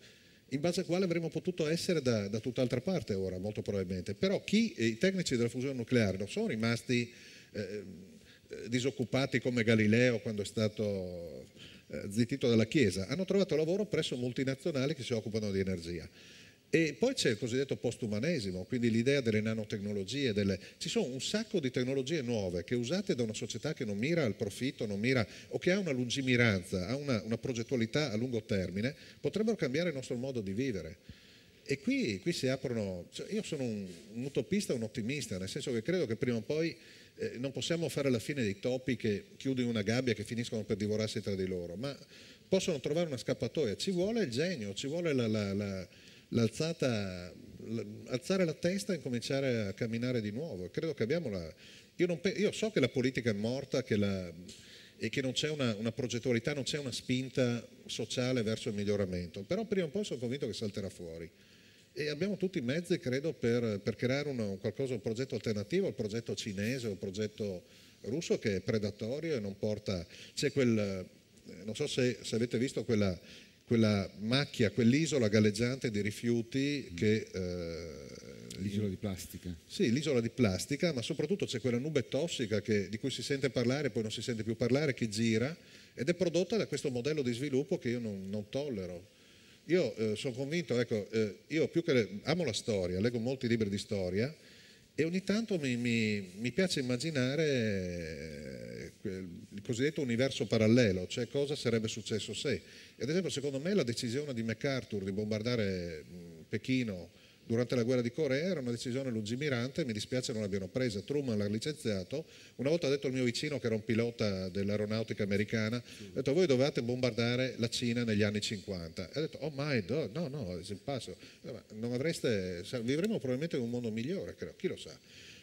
in base al quale avremmo potuto essere da tutt'altra parte ora, molto probabilmente. Però i tecnici della fusione nucleare non sono rimasti disoccupati come Galileo quando è stato zittito dalla Chiesa. Hanno trovato lavoro presso multinazionali che si occupano di energia. E poi c'è il cosiddetto postumanesimo, quindi l'idea delle nanotecnologie, ci sono un sacco di tecnologie nuove che usate da una società che non mira al profitto, non mira, o che ha una lungimiranza, ha una progettualità a lungo termine, potrebbero cambiare il nostro modo di vivere. E qui si aprono, cioè io sono un utopista, un ottimista, nel senso che credo che prima o poi non possiamo fare la fine dei topi che chiudono una gabbia e che finiscono per divorarsi tra di loro, ma possono trovare una scappatoia, ci vuole il genio, ci vuole alzare la testa e cominciare a camminare di nuovo. Credo che abbiamo io so che la politica è morta e che non c'è una progettualità, non c'è una spinta sociale verso il miglioramento, però prima o poi sono convinto che salterà fuori e abbiamo tutti i mezzi, credo, per creare un progetto alternativo al progetto cinese o al progetto russo che è predatorio e non porta. C'è non so se avete visto quella macchia, quell'isola galleggiante di rifiuti che... l'isola di plastica. Sì, l'isola di plastica, ma soprattutto c'è quella nube tossica di cui si sente parlare e poi non si sente più parlare, che gira ed è prodotta da questo modello di sviluppo che io non tollero. Io sono convinto, ecco, io più che amo la storia, leggo molti libri di storia e ogni tanto mi piace immaginare il cosiddetto universo parallelo, cioè cosa sarebbe successo se. Ad esempio, secondo me la decisione di MacArthur di bombardare Pechino durante la guerra di Corea era una decisione lungimirante e mi dispiace non l'abbiano presa. Truman l'ha licenziato, una volta ha detto il mio vicino che era un pilota dell'aeronautica americana, ha detto voi dovevate bombardare la Cina negli anni 50, ha detto oh my god, no, è impasso, non avreste, vivremo probabilmente in un mondo migliore, credo. Chi lo sa.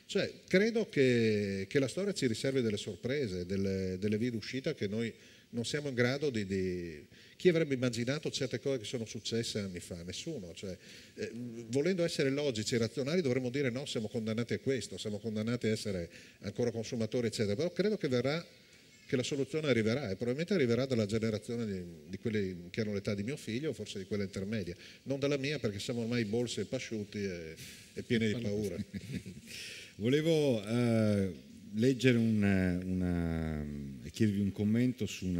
Cioè, credo che la storia ci riservi delle sorprese, delle vie d'uscita che noi non siamo in grado di... Chi avrebbe immaginato certe cose che sono successe anni fa? Nessuno. Cioè, volendo essere logici e razionali dovremmo dire no, siamo condannati a questo, siamo condannati a essere ancora consumatori, eccetera. Però credo che la soluzione arriverà e probabilmente arriverà dalla generazione di quelli che hanno l'età di mio figlio, forse di quella intermedia. Non dalla mia, perché siamo ormai bolsi e pasciuti e pieni di paura. Volevo... leggere chiedervi un commento su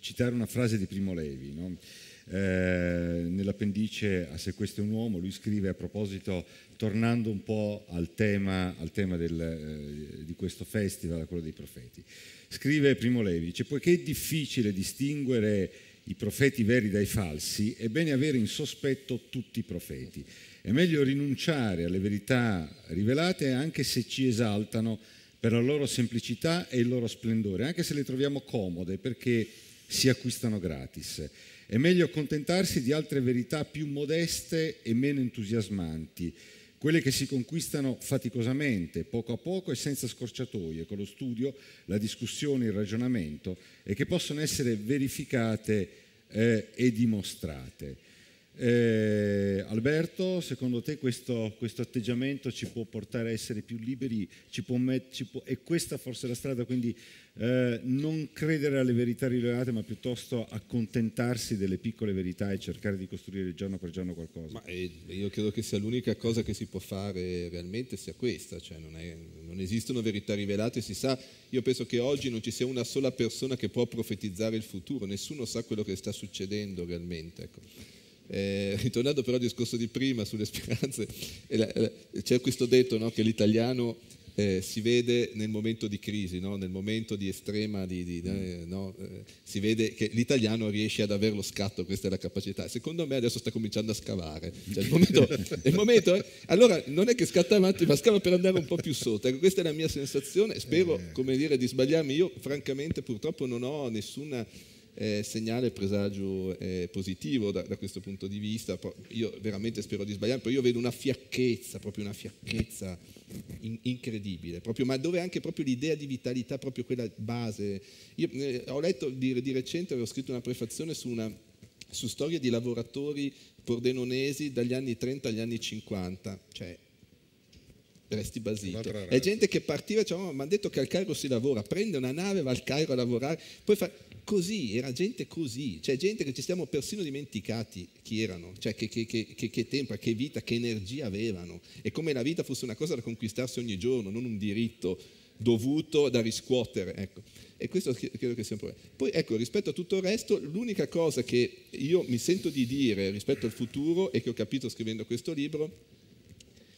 citare una frase di Primo Levi, no? Nell'appendice a Se questo è un uomo lui scrive a proposito, tornando un po' al tema di questo festival, a quello dei profeti, scrive Primo Levi, dice, poiché è difficile distinguere i profeti veri dai falsi, è bene avere in sospetto tutti i profeti, è meglio rinunciare alle verità rivelate anche se ci esaltano per la loro semplicità e il loro splendore, anche se le troviamo comode perché si acquistano gratis. È meglio accontentarsi di altre verità più modeste e meno entusiasmanti, quelle che si conquistano faticosamente, poco a poco e senza scorciatoie, con lo studio, la discussione, il ragionamento, e che possono essere verificate e dimostrate. Alberto, secondo te questo atteggiamento ci può portare a essere più liberi? È questa forse la strada? Quindi non credere alle verità rivelate, ma piuttosto accontentarsi delle piccole verità e cercare di costruire giorno per giorno qualcosa. Ma io credo che sia l'unica cosa che si può fare realmente sia questa, cioè non esistono verità rivelate, si sa. Io penso che oggi non ci sia una sola persona che può profetizzare il futuro, nessuno sa quello che sta succedendo realmente, ecco. Ritornando però al discorso di prima sulle speranze, c'è questo detto, no, che l'italiano si vede nel momento di crisi, no? Nel momento di estrema si vede che l'italiano riesce ad avere lo scatto, questa è la capacità. Secondo me adesso sta cominciando a scavare, cioè il momento, allora non è che scatta avanti ma scava per andare un po' più sotto, ecco, questa è la mia sensazione. Spero, come dire, di sbagliarmi. Io francamente purtroppo non ho nessuna segnale presagio positivo da questo punto di vista. Io veramente spero di sbagliare, però io vedo una fiacchezza, proprio una fiacchezza incredibile, proprio, ma dove anche proprio l'idea di vitalità, proprio quella base. Io ho letto di recente, avevo scritto una prefazione su storie di lavoratori pordenonesi dagli anni 30 agli anni 50, cioè resti basito. È gente che partiva, diciamo, mi hanno detto che al Cairo si lavora, prende una nave, va al Cairo a lavorare, poi fa così, era gente così, cioè gente che ci siamo persino dimenticati chi erano, cioè che tempo, che vita, che energia avevano, e come la vita fosse una cosa da conquistarsi ogni giorno, non un diritto dovuto da riscuotere, ecco. E questo credo che sia un problema. Poi, ecco, rispetto a tutto il resto, l'unica cosa che io mi sento di dire rispetto al futuro, e che ho capito scrivendo questo libro,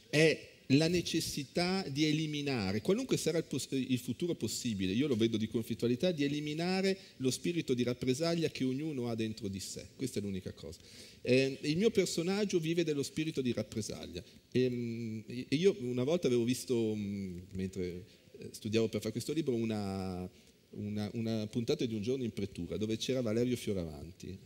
è la necessità di eliminare, qualunque sarà il futuro possibile, io lo vedo di conflittualità, di eliminare lo spirito di rappresaglia che ognuno ha dentro di sé. Questa è l'unica cosa. Il mio personaggio vive dello spirito di rappresaglia. E io una volta avevo visto, mentre studiavo per fare questo libro, una puntata di Un giorno in pretura, dove c'era Valerio Fioravanti.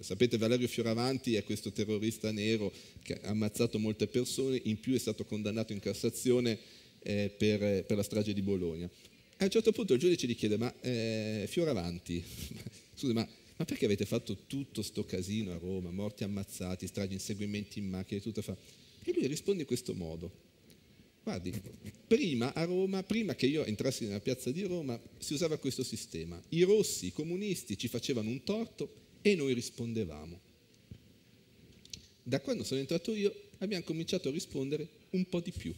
Sapete, Valerio Fioravanti è questo terrorista nero che ha ammazzato molte persone, in più è stato condannato in Cassazione per la strage di Bologna. A un certo punto il giudice gli chiede: ma Fioravanti, scusa, ma perché avete fatto tutto sto casino a Roma, morti ammazzati, stragi, inseguimenti in macchina e tutto? E lui risponde in questo modo: guardi, prima a Roma, prima che io entrassi nella piazza di Roma, si usava questo sistema. I rossi, i comunisti ci facevano un torto e noi rispondevamo. Da quando sono entrato io abbiamo cominciato a rispondere un po' di più.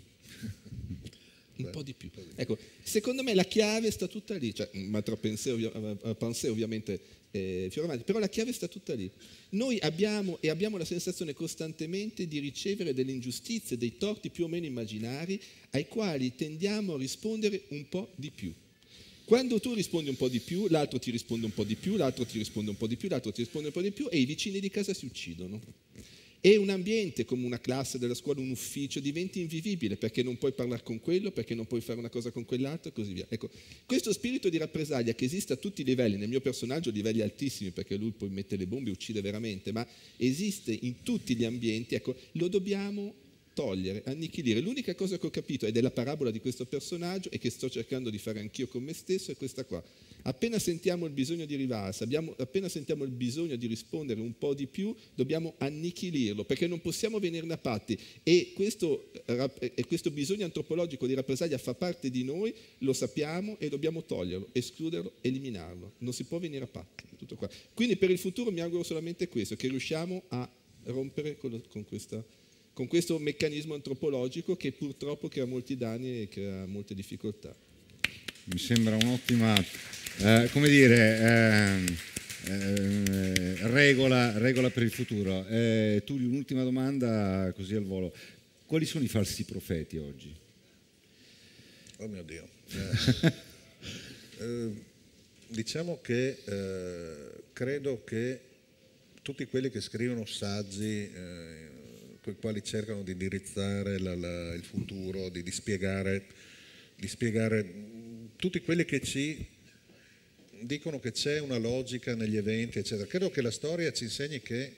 Ecco, secondo me la chiave sta tutta lì, cioè, ma tra pensé ovviamente Fioravanti, però la chiave sta tutta lì. Noi abbiamo la sensazione costantemente di ricevere delle ingiustizie, dei torti più o meno immaginari, ai quali tendiamo a rispondere un po' di più. Quando tu rispondi un po' di più, l'altro ti risponde un po' di più, l'altro ti risponde un po' di più, l'altro ti risponde un po' di più, e i vicini di casa si uccidono. E un ambiente come una classe della scuola, un ufficio, diventi invivibile, perché non puoi parlare con quello, perché non puoi fare una cosa con quell'altro e così via. Ecco, questo spirito di rappresaglia che esiste a tutti i livelli, nel mio personaggio livelli altissimi, perché lui poi mette le bombe e uccide veramente, ma esiste in tutti gli ambienti, ecco, lo dobbiamo togliere, annichilire. L'unica cosa che ho capito, ed è la parabola di questo personaggio, e che sto cercando di fare anch'io con me stesso, è questa qua. Appena sentiamo il bisogno di rivalsa, appena sentiamo il bisogno di rispondere un po' di più, dobbiamo annichilirlo, perché non possiamo venirne a patti, e questo bisogno antropologico di rappresaglia fa parte di noi, lo sappiamo e dobbiamo toglierlo, escluderlo, eliminarlo. Non si può venire a patti, tutto qua. Quindi per il futuro mi auguro solamente questo, che riusciamo a rompere con questo meccanismo antropologico che purtroppo crea molti danni e crea molte difficoltà. Mi sembra un'ottima regola per il futuro. Tullio, un'ultima domanda così al volo: quali sono i falsi profeti oggi? Oh mio Dio. Diciamo che credo che tutti quelli che scrivono saggi con i quali cercano di indirizzare il futuro, di spiegare tutti quelli che ci dicono che c'è una logica negli eventi, eccetera. Credo che la storia ci insegni che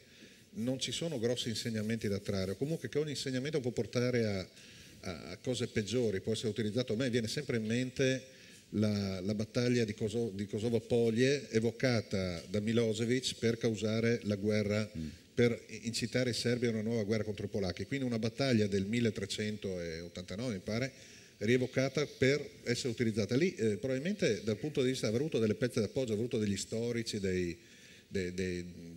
non ci sono grossi insegnamenti da trarre, o comunque che ogni insegnamento può portare a cose peggiori, può essere utilizzato. A me viene sempre in mente la battaglia di Kosovo-Polje evocata da Milošević per causare la guerra per incitare i serbi a una nuova guerra contro i polacchi. Quindi una battaglia del 1389, mi pare, rievocata per essere utilizzata. Lì probabilmente dal punto di vista, avrà avuto delle pezze d'appoggio, avrà avuto degli storici, dei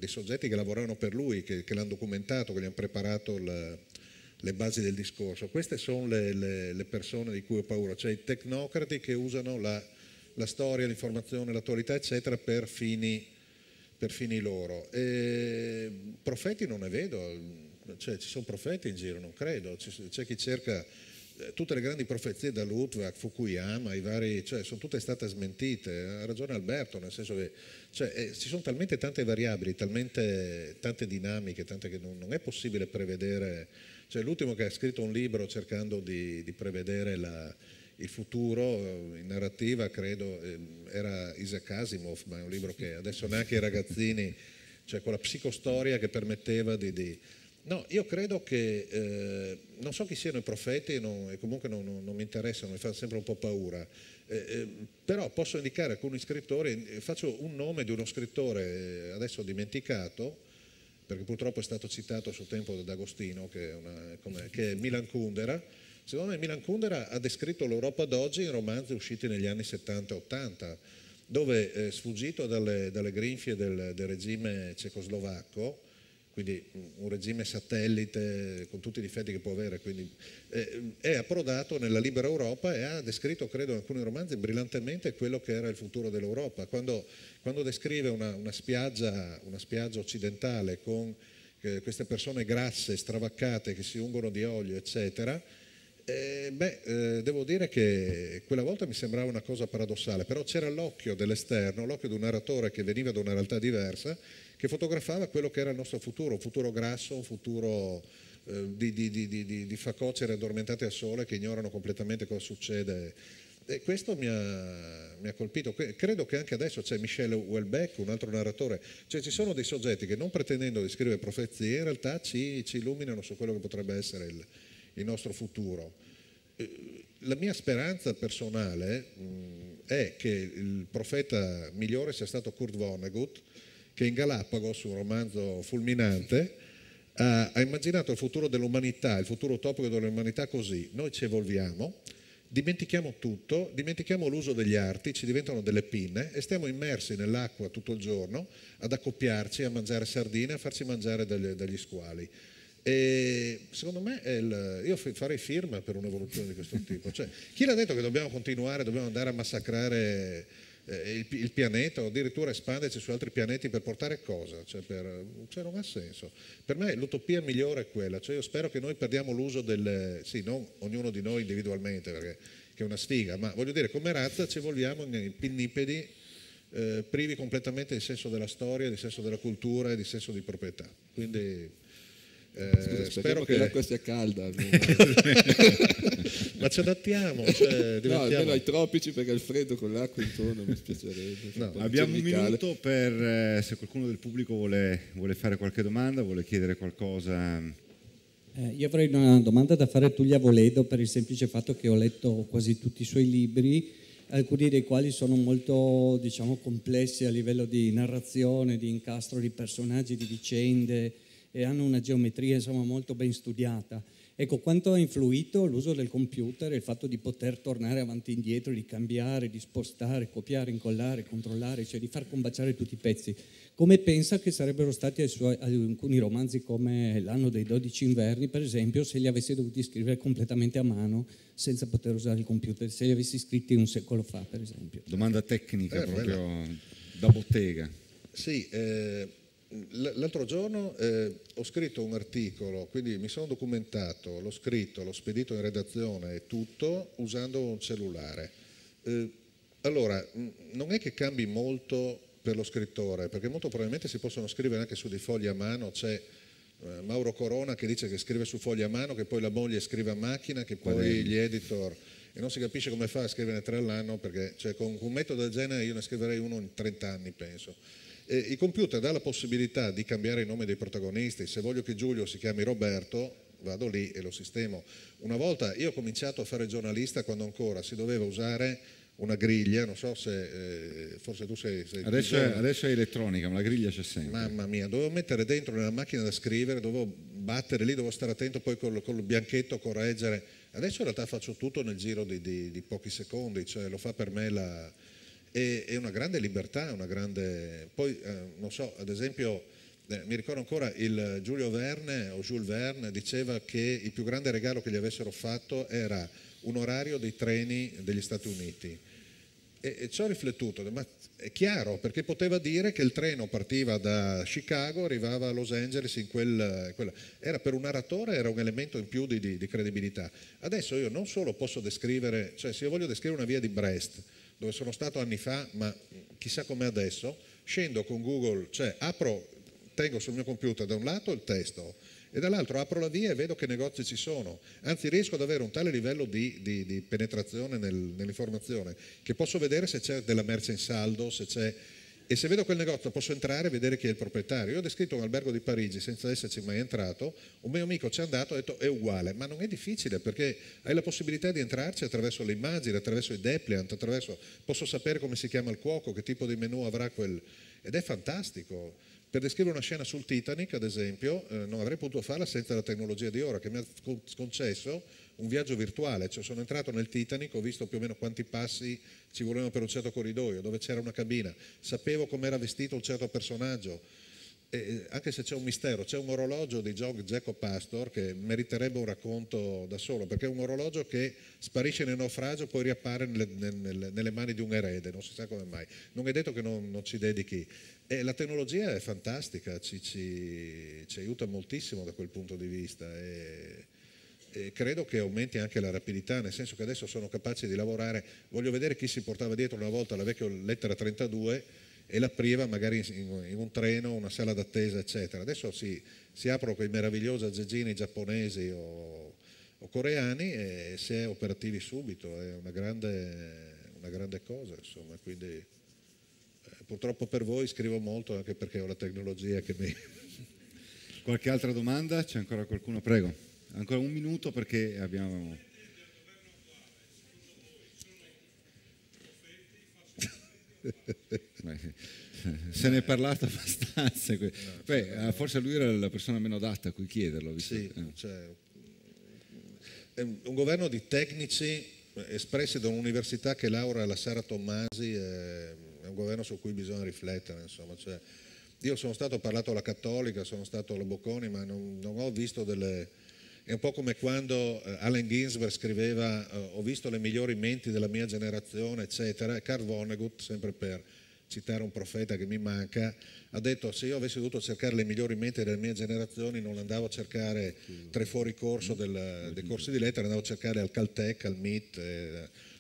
soggetti che lavoravano per lui, che l'hanno documentato, che gli hanno preparato le basi del discorso. Queste sono le persone di cui ho paura, cioè i tecnocrati che usano la storia, l'informazione, l'attualità, eccetera, per fini loro. E profeti non ne vedo, cioè ci sono profeti in giro, non credo, c'è chi cerca tutte le grandi profezie da Ludwig, Fukuyama, i vari, cioè sono tutte state smentite, ha ragione Alberto, nel senso che ci sono talmente tante variabili, talmente tante dinamiche, tante che non è possibile prevedere, cioè l'ultimo che ha scritto un libro cercando di prevedere il futuro in narrativa, credo, era Isaac Asimov, ma è un libro che adesso neanche i ragazzini, cioè quella psicostoria che permetteva di no, io credo che, non so chi siano i profeti, e comunque non mi interessano, mi fa sempre un po' paura, però posso indicare alcuni scrittori, faccio un nome di uno scrittore, adesso ho dimenticato, perché purtroppo è stato citato a suo tempo da D'Agostino, che è Milan Kundera. Secondo me Milan Kundera ha descritto l'Europa d'oggi in romanzi usciti negli anni 70-80, dove, sfuggito dalle grinfie del regime cecoslovacco, quindi un regime satellite con tutti i difetti che può avere, quindi è approdato nella libera Europa e ha descritto, credo, in alcuni romanzi brillantemente quello che era il futuro dell'Europa. Quando descrive una spiaggia occidentale con queste persone grasse, stravaccate, che si ungono di olio, eccetera, devo dire che quella volta mi sembrava una cosa paradossale, però c'era l'occhio dell'esterno, l'occhio di un narratore che veniva da una realtà diversa, che fotografava quello che era il nostro futuro, un futuro grasso, un futuro di facocere addormentate al sole che ignorano completamente cosa succede. E questo mi ha colpito, credo che anche adesso c'è Michel Houellebecq, un altro narratore, cioè ci sono dei soggetti che non pretendendo di scrivere profezie in realtà ci illuminano su quello che potrebbe essere il nostro futuro. La mia speranza personale è che il profeta migliore sia stato Kurt Vonnegut, che in Galapagos, un romanzo fulminante, ha immaginato il futuro dell'umanità, il futuro utopico dell'umanità così: noi ci evolviamo, dimentichiamo tutto, dimentichiamo l'uso degli arti, ci diventano delle pinne e stiamo immersi nell'acqua tutto il giorno ad accoppiarci, a mangiare sardine, a farci mangiare dagli squali. E secondo me io farei firma per un'evoluzione di questo tipo. Cioè, chi l'ha detto che dobbiamo continuare, dobbiamo andare a massacrare il pianeta o addirittura espanderci su altri pianeti per portare cosa? Cioè, non ha senso. Per me l'utopia migliore è quella, cioè io spero che noi perdiamo l'uso sì, non ognuno di noi individualmente, perché che è una sfiga, ma voglio dire come razza ci evolviamo in pinnipedi privi completamente di senso della storia, di senso della cultura e di senso di proprietà. Quindi scusa, spero che l'acqua sia calda ma ci adattiamo, cioè, no, almeno ai tropici, perché il freddo con l'acqua intorno mi spiacerebbe. No, abbiamo un minuto per se qualcuno del pubblico vuole fare qualche domanda, vuole chiedere qualcosa. Io avrei una domanda da fare a Tullio Avoledo, per il semplice fatto che ho letto quasi tutti i suoi libri, alcuni dei quali sono molto, diciamo, complessi a livello di narrazione, di incastro di personaggi, di vicende, e hanno una geometria, insomma, molto ben studiata. Ecco, quanto ha influito l'uso del computer, il fatto di poter tornare avanti e indietro, di cambiare, di spostare, copiare, incollare, controllare, cioè di far combaciare tutti i pezzi? Come pensa che sarebbero stati alcuni romanzi come L'anno dei 12 inverni, per esempio, se li avessi dovuti scrivere completamente a mano, senza poter usare il computer, se li avessi scritti un secolo fa, per esempio? Domanda tecnica, proprio da bottega. Sì, l'altro giorno ho scritto un articolo, quindi mi sono documentato, l'ho scritto, l'ho spedito in redazione e tutto usando un cellulare. Allora, non è che cambi molto per lo scrittore, perché molto probabilmente si possono scrivere anche su dei fogli a mano. C'è Mauro Corona che dice che scrive su fogli a mano, che poi la moglie scrive a macchina, che poi gli editor, e non si capisce come fa a scriverne 3 all'anno, perché cioè, con un metodo del genere io ne scriverei uno in 30 anni, penso. Il computer dà la possibilità di cambiare i nomi dei protagonisti. Se voglio che Giulio si chiami Roberto, vado lì e lo sistemo. Una volta io ho cominciato a fare giornalista quando ancora si doveva usare una griglia, non so se forse tu sei adesso è elettronica, ma la griglia c'è sempre. Mamma mia, dovevo mettere dentro nella macchina da scrivere, dovevo battere lì, dovevo stare attento poi col bianchetto, correggere. Adesso in realtà faccio tutto nel giro di pochi secondi, cioè lo fa per me la... È una grande libertà, una grande... Poi, non so, ad esempio, mi ricordo ancora il Giulio Verne, o Jules Verne, diceva che il più grande regalo che gli avessero fatto era un orario dei treni degli Stati Uniti. E ci ho riflettuto, ma è chiaro, perché poteva dire che il treno partiva da Chicago, arrivava a Los Angeles in quella. Era, per un narratore era un elemento in più di credibilità. Adesso io non solo posso descrivere, cioè se io voglio descrivere una via di Brest, dove sono stato anni fa, ma chissà com'è adesso, scendo con Google, cioè apro, tengo sul mio computer da un lato il testo e dall'altro apro la via e vedo che negozi ci sono, anzi riesco ad avere un tale livello di penetrazione nell'informazione che posso vedere se c'è della merce in saldo, se c'è, e se vedo quel negozio posso entrare e vedere chi è il proprietario. Io ho descritto un albergo di Parigi senza esserci mai entrato, un mio amico ci è andato e ha detto è uguale, ma non è difficile perché hai la possibilità di entrarci attraverso le immagini, attraverso i depliant, attraverso, posso sapere come si chiama il cuoco, che tipo di menù avrà quel, ed è fantastico. Per descrivere una scena sul Titanic, ad esempio, non avrei potuto farla senza la tecnologia di ora, che mi ha concesso un viaggio virtuale. Cioè, sono entrato nel Titanic, ho visto più o meno quanti passi ci volevano per un certo corridoio, dove c'era una cabina, sapevo com'era vestito un certo personaggio. E, anche se c'è un mistero, c'è un orologio di Jaco Pastor che meriterebbe un racconto da solo, perché è un orologio che sparisce nel naufragio e poi riappare nelle mani di un erede, non si sa come mai, non è detto che non ci dedichi. E la tecnologia è fantastica, ci aiuta moltissimo da quel punto di vista e credo che aumenti anche la rapidità, nel senso che adesso sono capaci di lavorare. Voglio vedere chi si portava dietro una volta la vecchia lettera 32 e l'apriva magari in un treno, una sala d'attesa, eccetera. Adesso si aprono quei meravigliosi aggeggini giapponesi o coreani e si è operativi subito, è una grande cosa, insomma. Quindi purtroppo per voi scrivo molto anche perché ho la tecnologia che mi... Qualche altra domanda? C'è ancora qualcuno? Prego, ancora un minuto perché abbiamo... Se ne è parlato abbastanza. Beh, forse lui era la persona meno adatta a cui chiederlo, visto. Sì, cioè, è un governo di tecnici espressi da un'università che laurea la Sara Tommasi, è un governo su cui bisogna riflettere, insomma. Cioè, io sono stato, ho parlato alla Cattolica, sono stato alla Bocconi, ma non ho visto delle... È un po' come quando Allen Ginsberg scriveva ho visto le migliori menti della mia generazione, eccetera, e Karl Vonnegut, sempre per citare un profeta che mi manca, ha detto se io avessi dovuto cercare le migliori menti delle mie generazioni non andavo a cercare tre fuori corso dei corsi di lettere, andavo a cercare al Caltech, al MIT,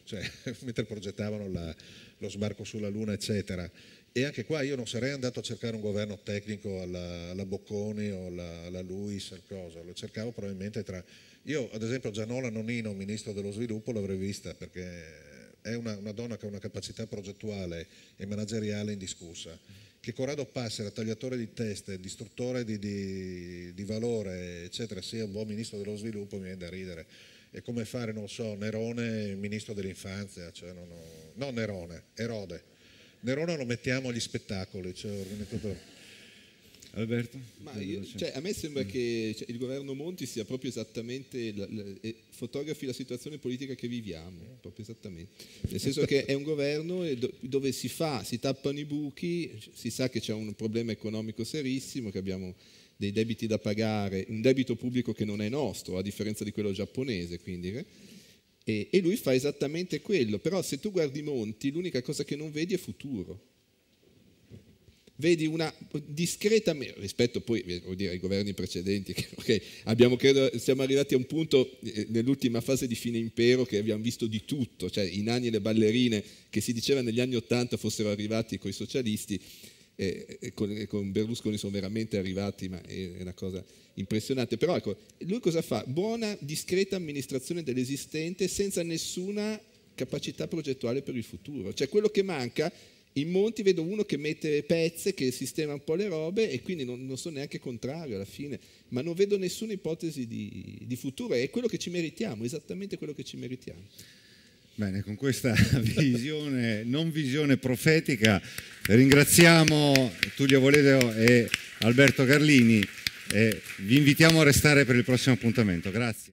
cioè, mentre progettavano lo sbarco sulla Luna, eccetera. E anche qua io non sarei andato a cercare un governo tecnico alla Bocconi o alla Luis, cosa. Lo cercavo probabilmente tra... Io ad esempio Gianola Nonino, ministro dello sviluppo, l'avrei vista perché è una donna che ha una capacità progettuale e manageriale indiscussa. Che Corrado Passera, tagliatore di teste, distruttore di valore, eccetera, sia un buon ministro dello sviluppo mi viene da ridere. È come fare, non so, Nerone ministro dell'infanzia, cioè no Nerone, Erode. Nerone lo mettiamo agli spettacoli, cioè organizzatore. Alberto? Ma cioè, a me sembra che il governo Monti sia proprio esattamente, fotografi la situazione politica che viviamo, proprio esattamente. Nel senso che è un governo dove si tappano i buchi, si sa che c'è un problema economico serissimo, che abbiamo dei debiti da pagare, un debito pubblico che non è nostro, a differenza di quello giapponese, quindi... E lui fa esattamente quello, però se tu guardi Monti l'unica cosa che non vedi è futuro. Vedi una discreta, rispetto poi voglio dire, ai governi precedenti, che okay, siamo arrivati a un punto nell'ultima fase di fine impero che abbiamo visto di tutto, cioè i nani e le ballerine che si diceva negli anni '80 fossero arrivati coi socialisti, con Berlusconi sono veramente arrivati, ma è una cosa impressionante. Però ecco, lui cosa fa? Buona, discreta amministrazione dell'esistente senza nessuna capacità progettuale per il futuro. Cioè quello che manca, in Monti vedo uno che mette pezze, che sistema un po' le robe e quindi non sono neanche contrario alla fine, ma non vedo nessuna ipotesi di futuro. È quello che ci meritiamo, esattamente quello che ci meritiamo. Bene, con questa visione, non visione profetica, ringraziamo Tullio Avoledo e Alberto Garlini e vi invitiamo a restare per il prossimo appuntamento. Grazie.